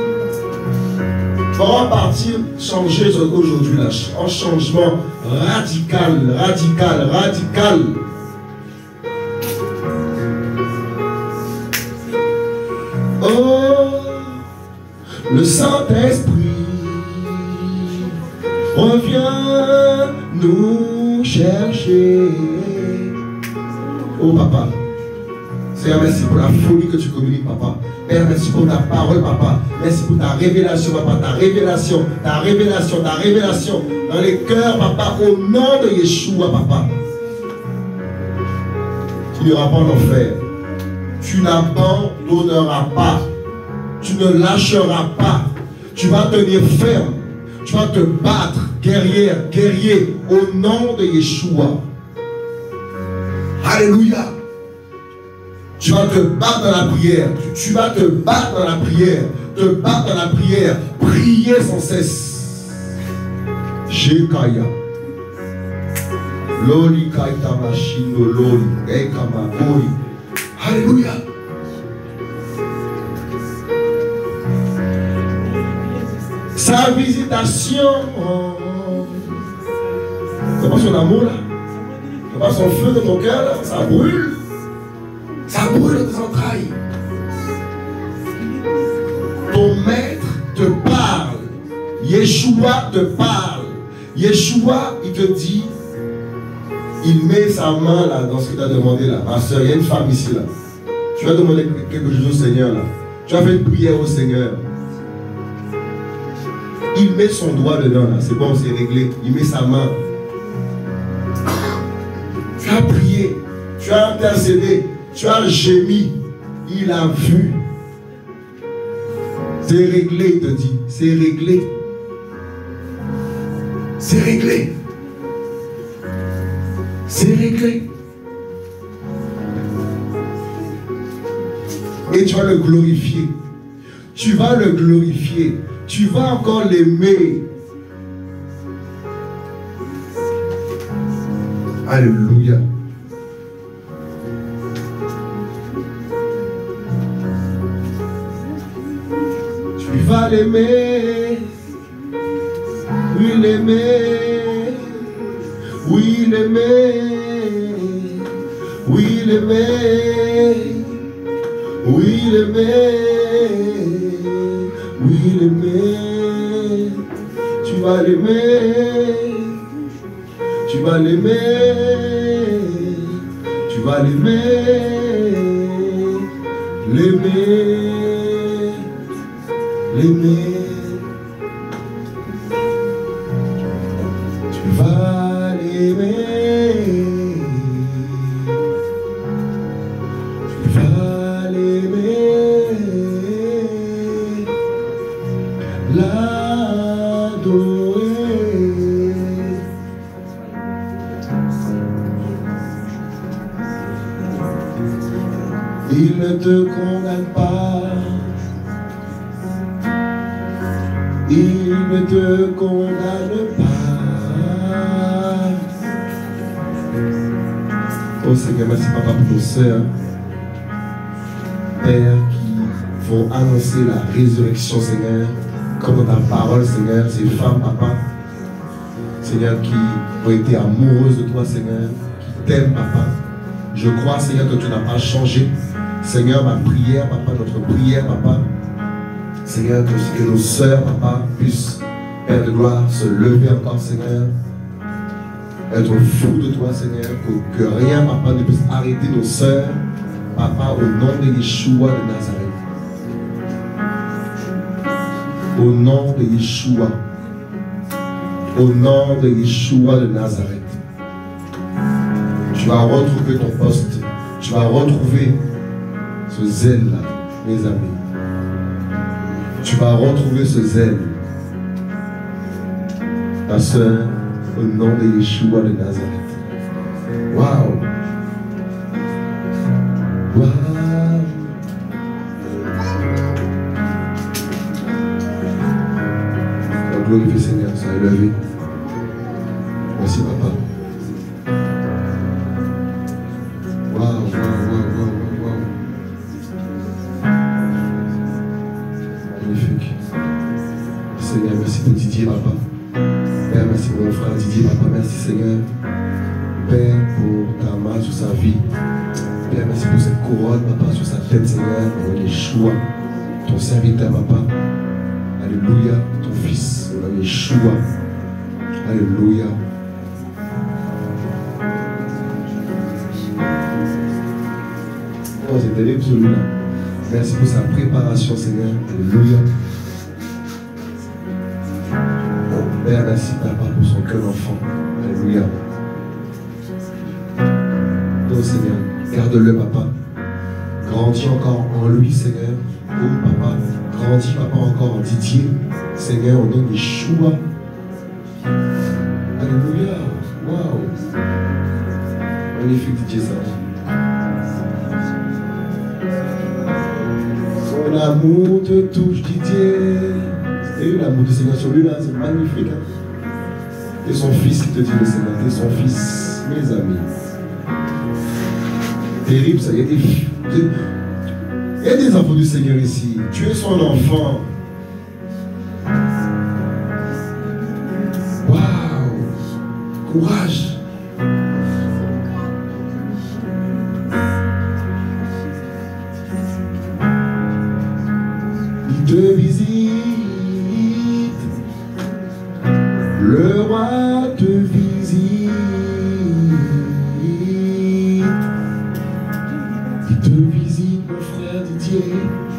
On va partir changer aujourd'hui là, en changement radical, radical, radical. Le Saint-Esprit revient nous chercher. Oh papa, Seigneur, merci pour la folie que tu communiques, papa. Père, merci pour ta parole, papa. Merci pour ta révélation, papa. Ta révélation, ta révélation, ta révélation dans les cœurs, papa. Au nom de Yéhoshoua, papa. Tu n'iras pas en enfer. Tu n'abandonneras pas. Tu ne lâcheras pas. Tu vas tenir ferme. Tu vas te battre, guerrière, guerrier, au nom de Yéhoshoua. Alléluia. Tu vas te battre dans la prière. Tu vas te battre dans la prière. Te battre dans la prière. Prier sans cesse. Jekaya. Loli kaita machino loli. Ekamagoi. Alléluia. Sa visitation. T'as pas son amour là? T'as pas son feu de ton cœur là? Ça brûle. Ça brûle de tes entrailles. Ton maître te parle. Yéhoshoua te parle. Yéhoshoua, il te dit, il met sa main là dans ce que tu as demandé là. Ma soeur, il y a une femme ici là. Tu vas demander quelque chose au Seigneur là. Tu vas faire une prière au Seigneur. Il met son doigt dedans là. C'est bon, c'est réglé. Il met sa main. Tu as prié. Tu as intercédé. Tu as gémi, il a vu. C'est réglé, il te dit. C'est réglé. C'est réglé. C'est réglé. Et tu vas le glorifier. Tu vas le glorifier. Tu vas encore l'aimer. Alléluia. Tu vas l'aimer, oui l'aimer, oui l'aimer, oui l'aimer, oui l'aimer, oui l'aimer, tu vas l'aimer, tu vas l'aimer, tu vas l'aimer, l'aimer. L'aimer, tu vas l'aimer, tu vas l'aimer, l'adorer. Il ne te condamne pas. Il ne te condamne pas. Oh Seigneur, merci papa pour nos soeurs, Père, qui vont annoncer la résurrection, Seigneur, comme dans ta parole, Seigneur, ces femmes, papa, Seigneur, qui ont été amoureuses de toi, Seigneur, qui t'aiment, papa. Je crois, Seigneur, que tu n'as pas changé. Seigneur, ma prière, papa, notre prière, papa, Seigneur, que nos sœurs, papa, puissent, Père de gloire, se lever encore, Seigneur. Être fous de toi, Seigneur. Que rien, papa, ne puisse arrêter nos sœurs, papa, au nom de Yéhoshoua de Nazareth. Au nom de Yéhoshoua. Au nom de Yéhoshoua de Nazareth. Tu vas retrouver ton poste. Tu vas retrouver ce zèle-là, mes amis. Tu vas retrouver ce zèle. Ta soeur, au nom de Yéhoshoua de Nazareth. Waouh! Waouh! La gloire du Seigneur, ça a élevé. Merci, papa. Papa. Père, merci pour mon frère Didier, papa, merci Seigneur. Père, pour ta main sur sa vie. Père, merci pour cette couronne, papa, sur sa tête, Seigneur, pour les choix. Ton serviteur, papa. Alléluia, ton fils, Yéhoshoua. Alléluia. Oh, c'est terrible celui-là. Merci pour sa préparation, Seigneur. Alléluia. Père, merci, Papa, pour son cœur d'enfant. Alléluia. Oh, Seigneur, garde-le, Papa. Grandis encore en lui, Seigneur. Oh, Papa, grandis, Papa, encore en Didier. Seigneur, au nom de Yéhoshoua. Alléluia. Waouh. Magnifique, Didier, ça. Son amour te touche, Didier. Et l'amour du Seigneur sur lui, là, c'est magnifique. Hein. Et son fils, il te dit le Seigneur. Et son fils, mes amis. Terrible, ça. Il y a des enfants du Seigneur ici. Tu es son enfant. Waouh! Courage! Il te visite. Le roi te visite.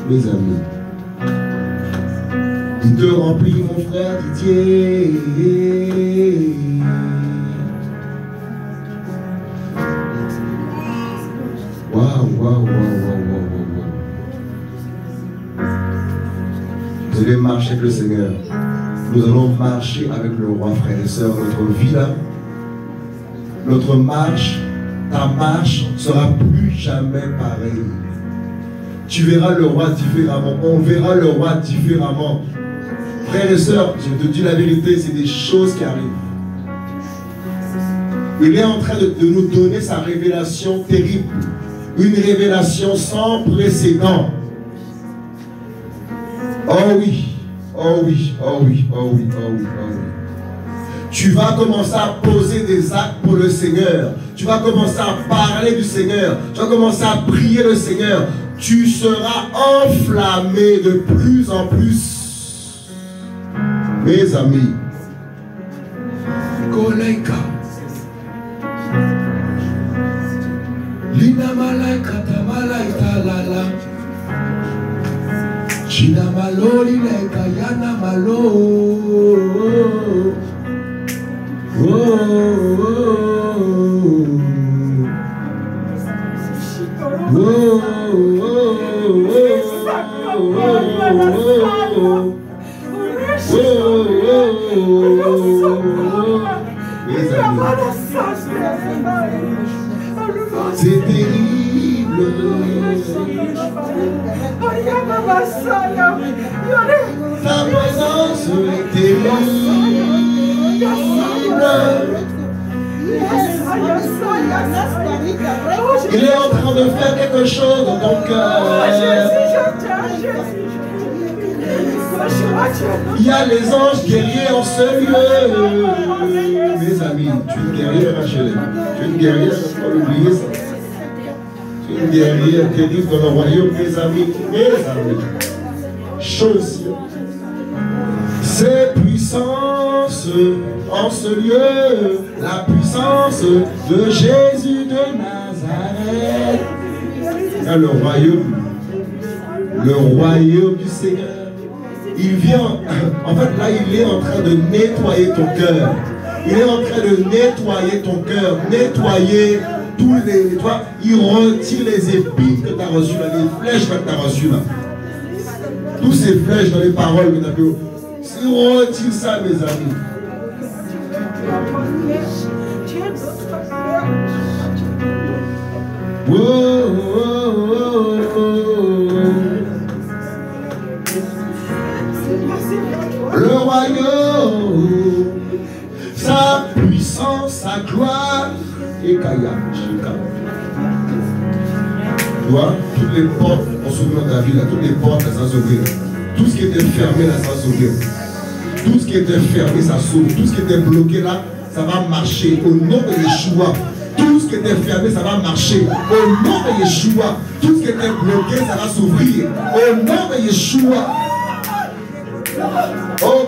Mes amis, il te remplit, mon frère Didier. Waouh. Vous allez marcher avec le Seigneur. Nous allons marcher avec le roi, frères et sœurs. Notre vie là, notre marche, ta marche ne sera plus jamais pareille. Tu verras le roi différemment. On verra le roi différemment. Frères et sœurs, je te dis la vérité, c'est des choses qui arrivent. Il est en train de nous donner sa révélation terrible. Une révélation sans précédent. Oh oui, oh oui, oh oui, oh oui, oh oui, oh oui. Tu vas commencer à poser des actes pour le Seigneur. Tu vas commencer à parler du Seigneur. Tu vas commencer à prier le Seigneur. Tu seras enflammé de plus en plus. Mes amis. Koleka. Lina malaika tamalaita lala. China malo linaika yana malo. Oh, oh, oh, oh. C'est terrible. Ta présence est terrible. Il est en train de faire quelque chose dans ton cœur. Il y a les anges guerriers en ce lieu. Mes amis, tu es une guerrière, Rachel. Tu es une guerrière, faut pas l'oublier ça. Tu es une guerrière, tu es libre dans le royaume, mes amis. Mes amis. Chose. C'est puissance en ce lieu, la puissance de Jésus de Nazareth. Là, le royaume du Seigneur. Il vient, en fait là il est en train de nettoyer ton cœur. Il est en train de nettoyer ton cœur, nettoyer tous les... Toi, il retire les épines que tu as reçues là, les flèches que tu as reçues là. Toutes ces flèches dans les paroles que tu as vues. Il retire ça, mes amis. Oh, oh, oh, oh, oh. Le royaume, sa puissance, sa gloire, et Kaya, Chika. Tu vois, toutes les portes ont s'ouvert dans ta vie, là, toutes les portes, ça s'ouvre. Tout ce qui était fermé, là, ça s'ouvre. Tout ce qui était fermé, ça s'ouvre. Tout ce qui était bloqué, là, ça va marcher. Au nom de Yéhoshoua. Tout ce qui était fermé, ça va marcher. Au nom de Yéhoshoua. Tout ce qui était bloqué, ça va s'ouvrir. Au nom de Yéhoshoua. Oh,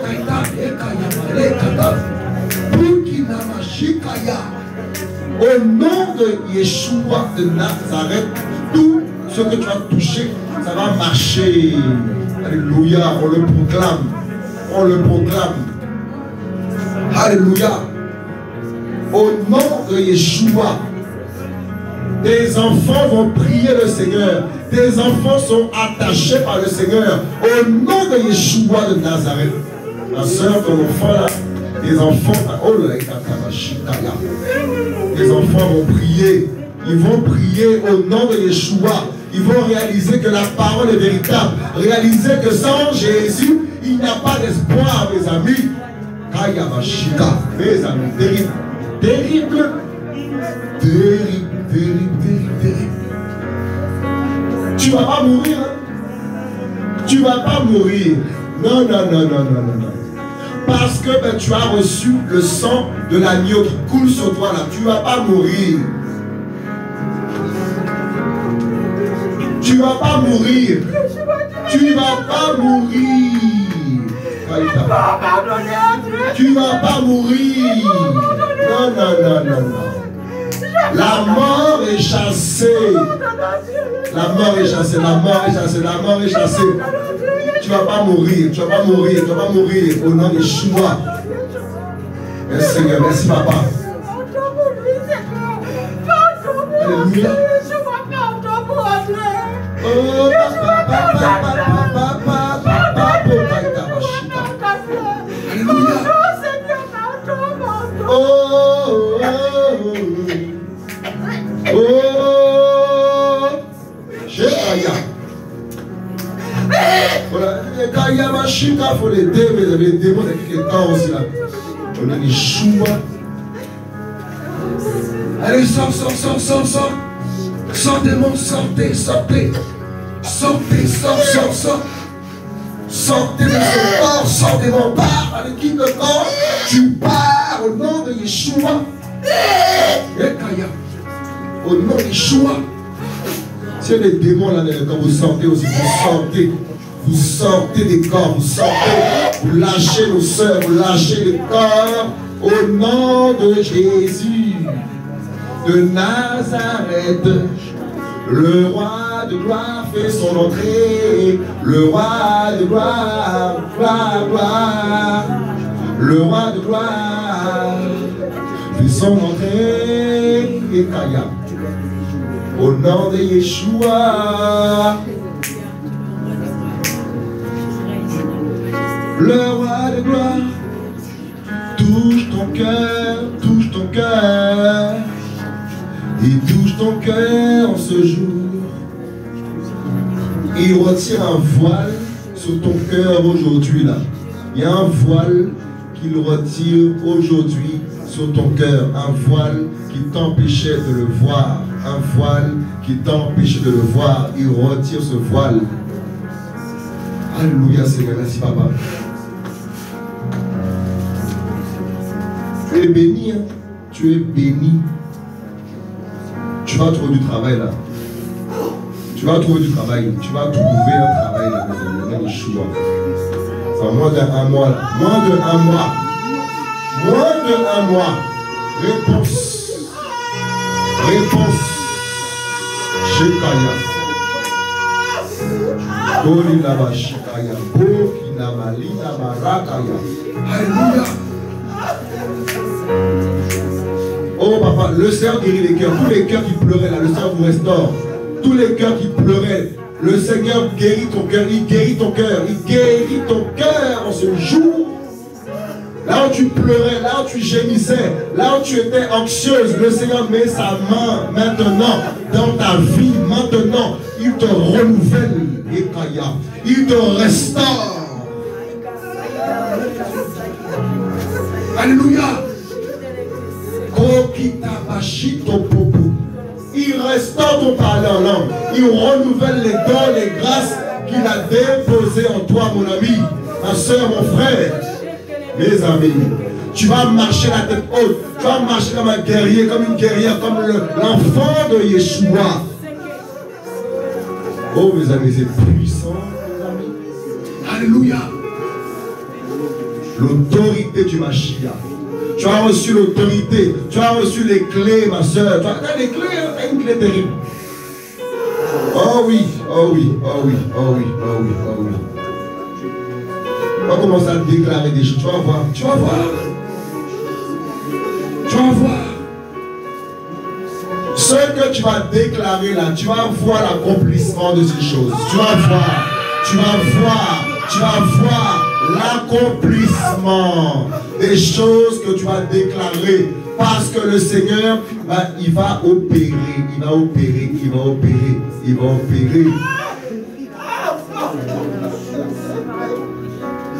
au nom de Yéhoshoua de Nazareth, tout ce que tu as touché, ça va marcher. Alléluia, on le proclame. On le proclame. Alléluia. Au nom de Yéhoshoua, tes enfants vont prier le Seigneur. Tes enfants sont attachés par le Seigneur. Au nom de Yéhoshoua de Nazareth. La soeur de l'enfant là, les enfants, les enfants vont prier. Ils vont prier au nom de Yéhoshoua. Ils vont réaliser que la parole est véritable. Réaliser que sans Jésus, il n'y a pas d'espoir, mes amis. Kayamashika, mes amis, terrible. Terrible. Terrible, terrible, terrible, terrible. Tu ne vas pas mourir. Tu ne vas pas mourir. Non, non, non, non, non, non. Parce que ben, tu as reçu le sang de l'agneau qui coule sur toi là. Tu ne vas pas mourir. Tu ne vas pas mourir. Tu ne vas pas mourir. Tu ne vas pas mourir. Non, non, non, non, non. La mort est chassée. La mort est chassée. La mort est chassée. La mort est chassée. Tu ne vas pas mourir, tu ne vas pas mourir, tu ne vas pas mourir au nom de Yéhoshoua. Merci Seigneur, merci Papa. Alléluia. Oh Papa, Papa, Papa, Papa, Papa, Alléluia. Oh, oh, oh, j'ai rien. Voilà, quand il y a ma chute, il faut l'aider, mais les démons avec les temps aussi là. On a les choux. Allez, sors, sors, sors, sors, sors. Sors démon, sortez, sortez. Sortez, sors, sors, sors. Sortez de son corps, sors démon, pars. Allez, quitte le corps, tu pars au nom de Yéhoshoua. Au nom de Yéhoshoua. C'est les démons là, quand vous sortez aussi, vous sortez des corps, vous sortez, vous lâchez nos soeurs, vous lâchez les corps, au nom de Jésus, de Nazareth, le roi de gloire fait son entrée, le roi de gloire, gloire, gloire, le roi de gloire fait son entrée, et Kaya. Au nom de Yéhoshoua, le roi de gloire, touche ton cœur, il touche ton cœur en ce jour. Il retire un voile sur ton cœur aujourd'hui là. Il y a un voile qu'il retire aujourd'hui sur ton cœur, un voile qui t'empêchait de le voir. Un voile qui t'empêche de le voir, il retire ce voile. Alléluia Seigneur, merci Papa. Tu es béni, hein? Tu es béni. Tu vas trouver du travail là. Tu vas trouver du travail, tu vas trouver un travail là. Enfin, moins d'un mois là. Moins de un mois. Moins de un mois. Réponse. Réponse. Shekaya. Kolinaba Shekaya. Bokinaba Linaba Rakaya. Alléluia. Oh Papa, le Seigneur guérit les cœurs. Tous les cœurs qui pleuraient là, le Seigneur vous restaure. Tous les cœurs qui pleuraient, le Seigneur guérit ton cœur. Il guérit ton cœur. Il guérit ton cœur en ce jour. Là où tu pleurais, là où tu gémissais, là où tu étais anxieuse, le Seigneur met sa main maintenant dans ta vie, maintenant. Il te renouvelle, Ekaya. Il te restaure. Alléluia. Il restaure ton parler en langue. Il renouvelle les dons, les grâces qu'il a déposées en toi, mon ami, ma soeur, mon frère. Mes amis, tu vas marcher la tête haute, tu vas marcher comme un guerrier, comme une guerrière, comme l'enfant de Yéhoshoua. Oh mes amis, c'est puissant, mes amis. Alléluia. l'autorité du Mashiach. Tu as reçu l'autorité, tu as reçu les clés, ma soeur. Tu as les clés, tu as une clé terrible. Oh oui, oh oui, oh oui, oh oui, oh oui, oh oui. On va commencer à déclarer des choses. Tu vas voir, tu vas voir. Tu vas voir. Ce que tu vas déclarer là, tu vas voir l'accomplissement de ces choses. Tu vas voir, tu vas voir, tu vas voir l'accomplissement des choses que tu vas déclarer. Parce que le Seigneur, bah, il va opérer, il va opérer, il va opérer, il va opérer.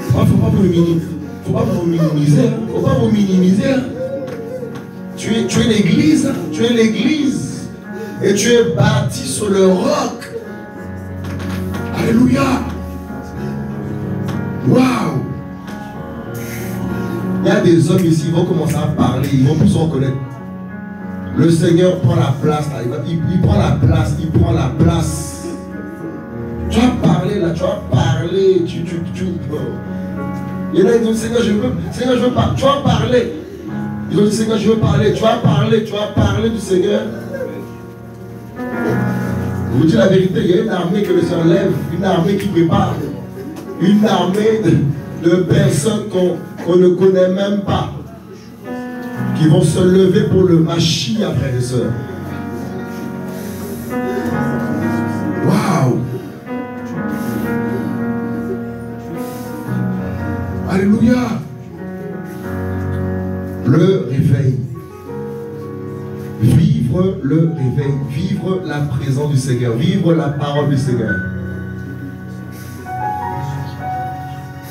Faut pas vous minimiser, faut pas vous minimiser. Tu es l'église, tu es l'église. Et tu es bâti sur le roc. Alléluia. Waouh. Il y a des hommes ici, ils vont commencer à parler, ils vont plus se reconnaître. Le Seigneur prend la place là, il prend la place, il prend la place. Tu vas parler là, tu vas parler, il y en a, ils ont dit, Seigneur, je veux parler. Tu vas parler. Ils ont dit, Seigneur, je veux parler. Tu vas parler. Tu vas parler du Seigneur. Je vous dis la vérité, il y a une armée que le Seigneur lève, une armée qui prépare, une armée de personnes qu'on ne connaît même pas, qui vont se lever pour le Mashiach, frères et sœurs. Waouh! Alléluia. Le réveil. Vivre le réveil. Vivre la présence du Seigneur. Vivre la parole du Seigneur.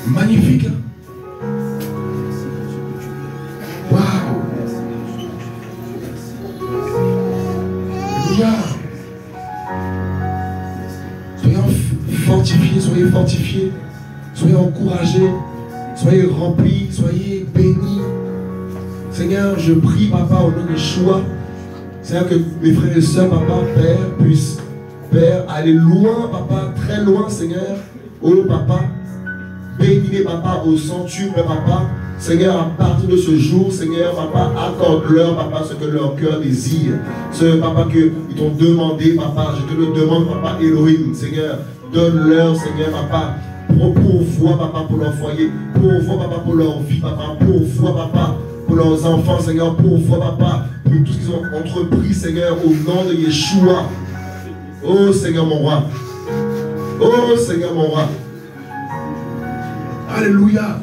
Magnifique. Waouh. Alléluia. Soyez fortifiés, soyez fortifiés. Soyez encouragés. Soyez remplis, soyez bénis. Seigneur, je prie, Papa, au nom de Yéhoshoua. Seigneur, que mes frères et sœurs, Papa, Père, puissent, Père, aller loin, Papa, très loin, Seigneur. Oh, Papa, bénis-les, Papa, au centuple, Papa. Seigneur, à partir de ce jour, Seigneur, Papa, accorde-leur, Papa, ce que leur cœur désire. Ce, Papa, qu'ils t'ont demandé, Papa, je te le demande, Papa, Elohim, Seigneur. Donne-leur, Seigneur, Papa, pourvoie, Papa, pour leur foyer, pourvoie, Papa, pour leur vie, Papa, pourvoie, Papa, pour leurs enfants, Seigneur, pourvoie, Papa, pour tout ce qu'ils ont entrepris, Seigneur, au nom de Yéhoshoua. Oh, Seigneur, mon roi. Oh, Seigneur, mon roi. Alléluia.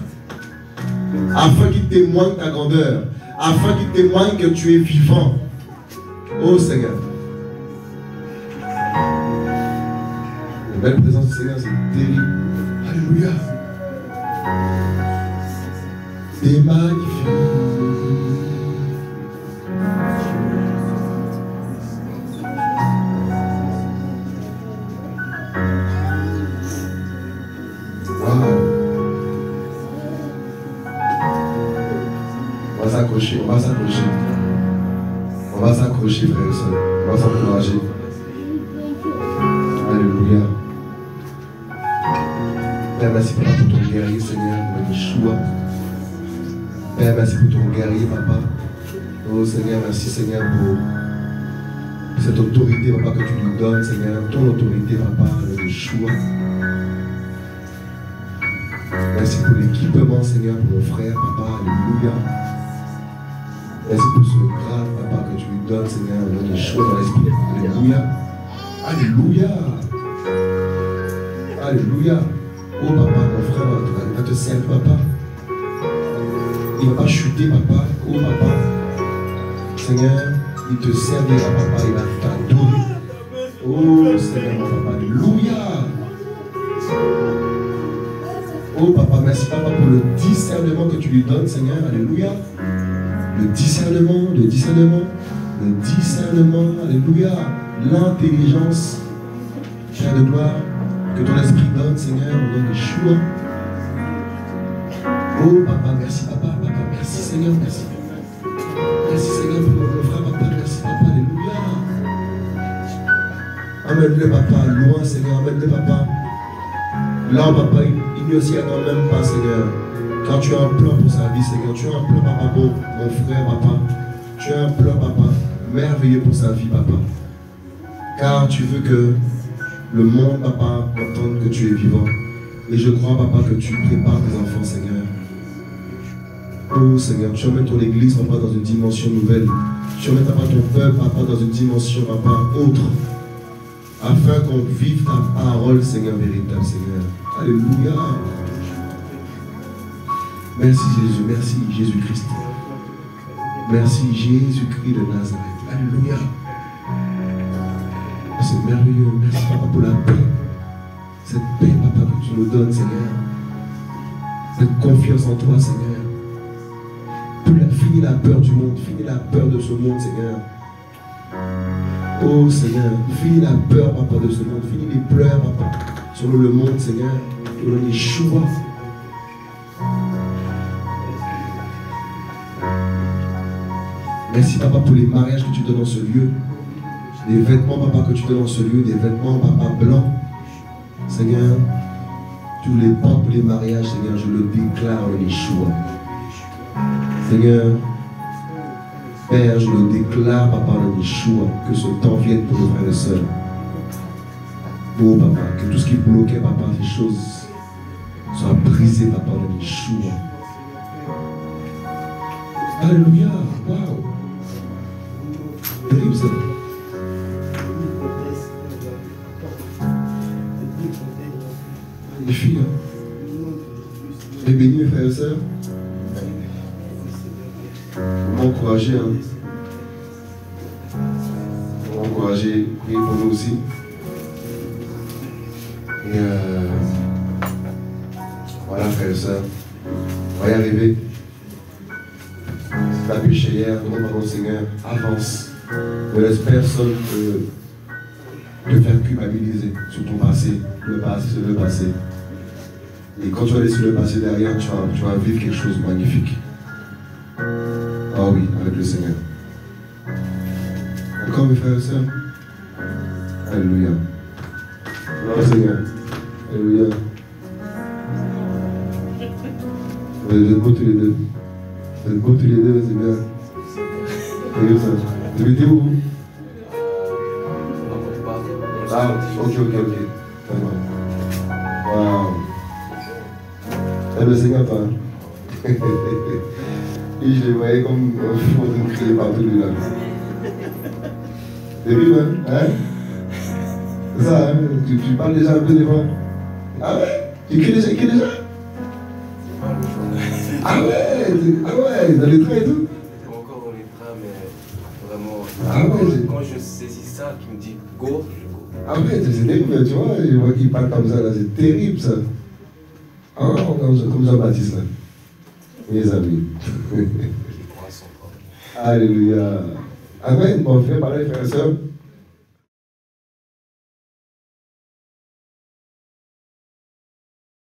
Afin qu'ils témoignent ta grandeur, afin qu'ils témoignent que tu es vivant. Oh, Seigneur. La belle présence du Seigneur, c'est terrible. Alléluia. T'es magnifique. Waouh. On va s'accrocher, on va s'accrocher. On va s'accrocher, frère et soeur. On va s'encourager. Alléluia. Père, merci Papa pour ton guerrier, Seigneur, pour Yéhoshoua. Père, merci pour ton guerrier, Papa. Oh Seigneur, merci Seigneur pour cette autorité, Papa, que tu nous donnes, Seigneur. Ton autorité, Papa, le Yéhoshoua. Merci pour l'équipement, Seigneur, pour mon frère, Papa, alléluia. Merci pour ce grade, Papa, que tu lui donnes, Seigneur, le Yéhoshoua dans l'esprit. Alléluia. Alléluia. Alléluia. Oh papa, mon frère va te servir, papa. Il ne va pas chuter, papa. Oh papa. Seigneur, il te servira, papa. Il va t'adorer. Oh Seigneur, mon papa. Alléluia. Oh papa, merci papa pour le discernement que tu lui donnes, Seigneur. Alléluia. Le discernement, le discernement, le discernement. Alléluia. L'intelligence, Père de gloire. Que ton esprit donne, Seigneur, au nom de Yéhoshoua. Oh, papa. Papa, merci, Seigneur, merci. Merci, Seigneur, pour mon frère, papa. Merci, papa. Alléluia. Amène-le, papa, loin, Seigneur. Amène-le, papa. Là, papa, il n'y a aussi, attend même pas, Seigneur. Quand tu as un plan pour sa vie, Seigneur, tu as un plan, papa, beau, mon frère, papa. Tu as un plan, papa, merveilleux pour sa vie, papa. Car tu veux que le monde, papa, entende que tu es vivant. Et je crois, papa, que tu prépares tes enfants, Seigneur. Oh, Seigneur, tu emmènes ton église, papa, dans une dimension nouvelle. Tu emmènes, papa, ton peuple, papa, dans une dimension, papa, autre. Afin qu'on vive ta parole, Seigneur, véritable, Seigneur. Alléluia. Merci, Jésus. Merci, Jésus-Christ. Merci, Jésus-Christ de Nazareth. Alléluia. C'est merveilleux. Merci, papa, pour la paix. Cette paix, papa, que tu nous donnes, Seigneur. Cette confiance en toi, Seigneur. Finis la peur du monde, finis la peur de ce monde, Seigneur. Oh, Seigneur, finis la peur, papa, de ce monde. Finis les pleurs, papa, sur le monde, Seigneur. Au nom de Yéhoshoua. Merci, papa, pour les mariages que tu donnes dans ce lieu. Les vêtements, papa, que tu donnes dans ce lieu. Des vêtements, papa, blancs. Seigneur, tous les pains pour les mariages, Seigneur, je le déclare, au nom de Yéhoshoua. Seigneur, Père, je le déclare, papa, le Yéhoshoua, que ce temps vienne pour nos frères et sœurs. Oh, papa, que tout ce qui bloquait, papa, ces choses soient brisées, papa, le Yéhoshoua. Alléluia, waouh! Terrible, ça. Les filles, les bénis, mes frères et sœurs. Encourager, hein. Encourager, prier pour nous aussi. Et voilà, frères et sœurs, on va y arriver. C'est la bûche hier, demande pardon Seigneur, avance. Ne laisse personne te faire culpabiliser sur ton passé. Le passé, c'est le passé. Et quand tu vas laisser le passé derrière, tu vas vivre quelque chose de magnifique. Ah oui, avec le Seigneur. Encore mes frères et sœurs. Alléluia. Non, Seigneur. Alléluia. Vous êtes beaux tous les deux. Vous êtes beaux tous les deux, c'est bien. Alléluia. Vous mettez où? Ah, ok. Waouh. T'aimes le Seigneur, toi? Et je les voyais comme un fou en train de crier partout de là. Et puis, ouais, hein? C'est ça, hein? Tu parles déjà un peu des fois. Ah ouais? Tu cries déjà? Ah ouais? Dans les trains et tout? C'était pas encore dans les trains, mais vraiment. Ah ouais? Quand je saisis ça, qui me dit go, je go. Ah ouais, c'est terrible, tu vois? Je vois qu'il parle comme ça, là, c'est terrible ça. Ah, comme Jean-Baptiste là. Mes amis. Alléluia. Amen. Bon, frère, pareil, frère et soeur.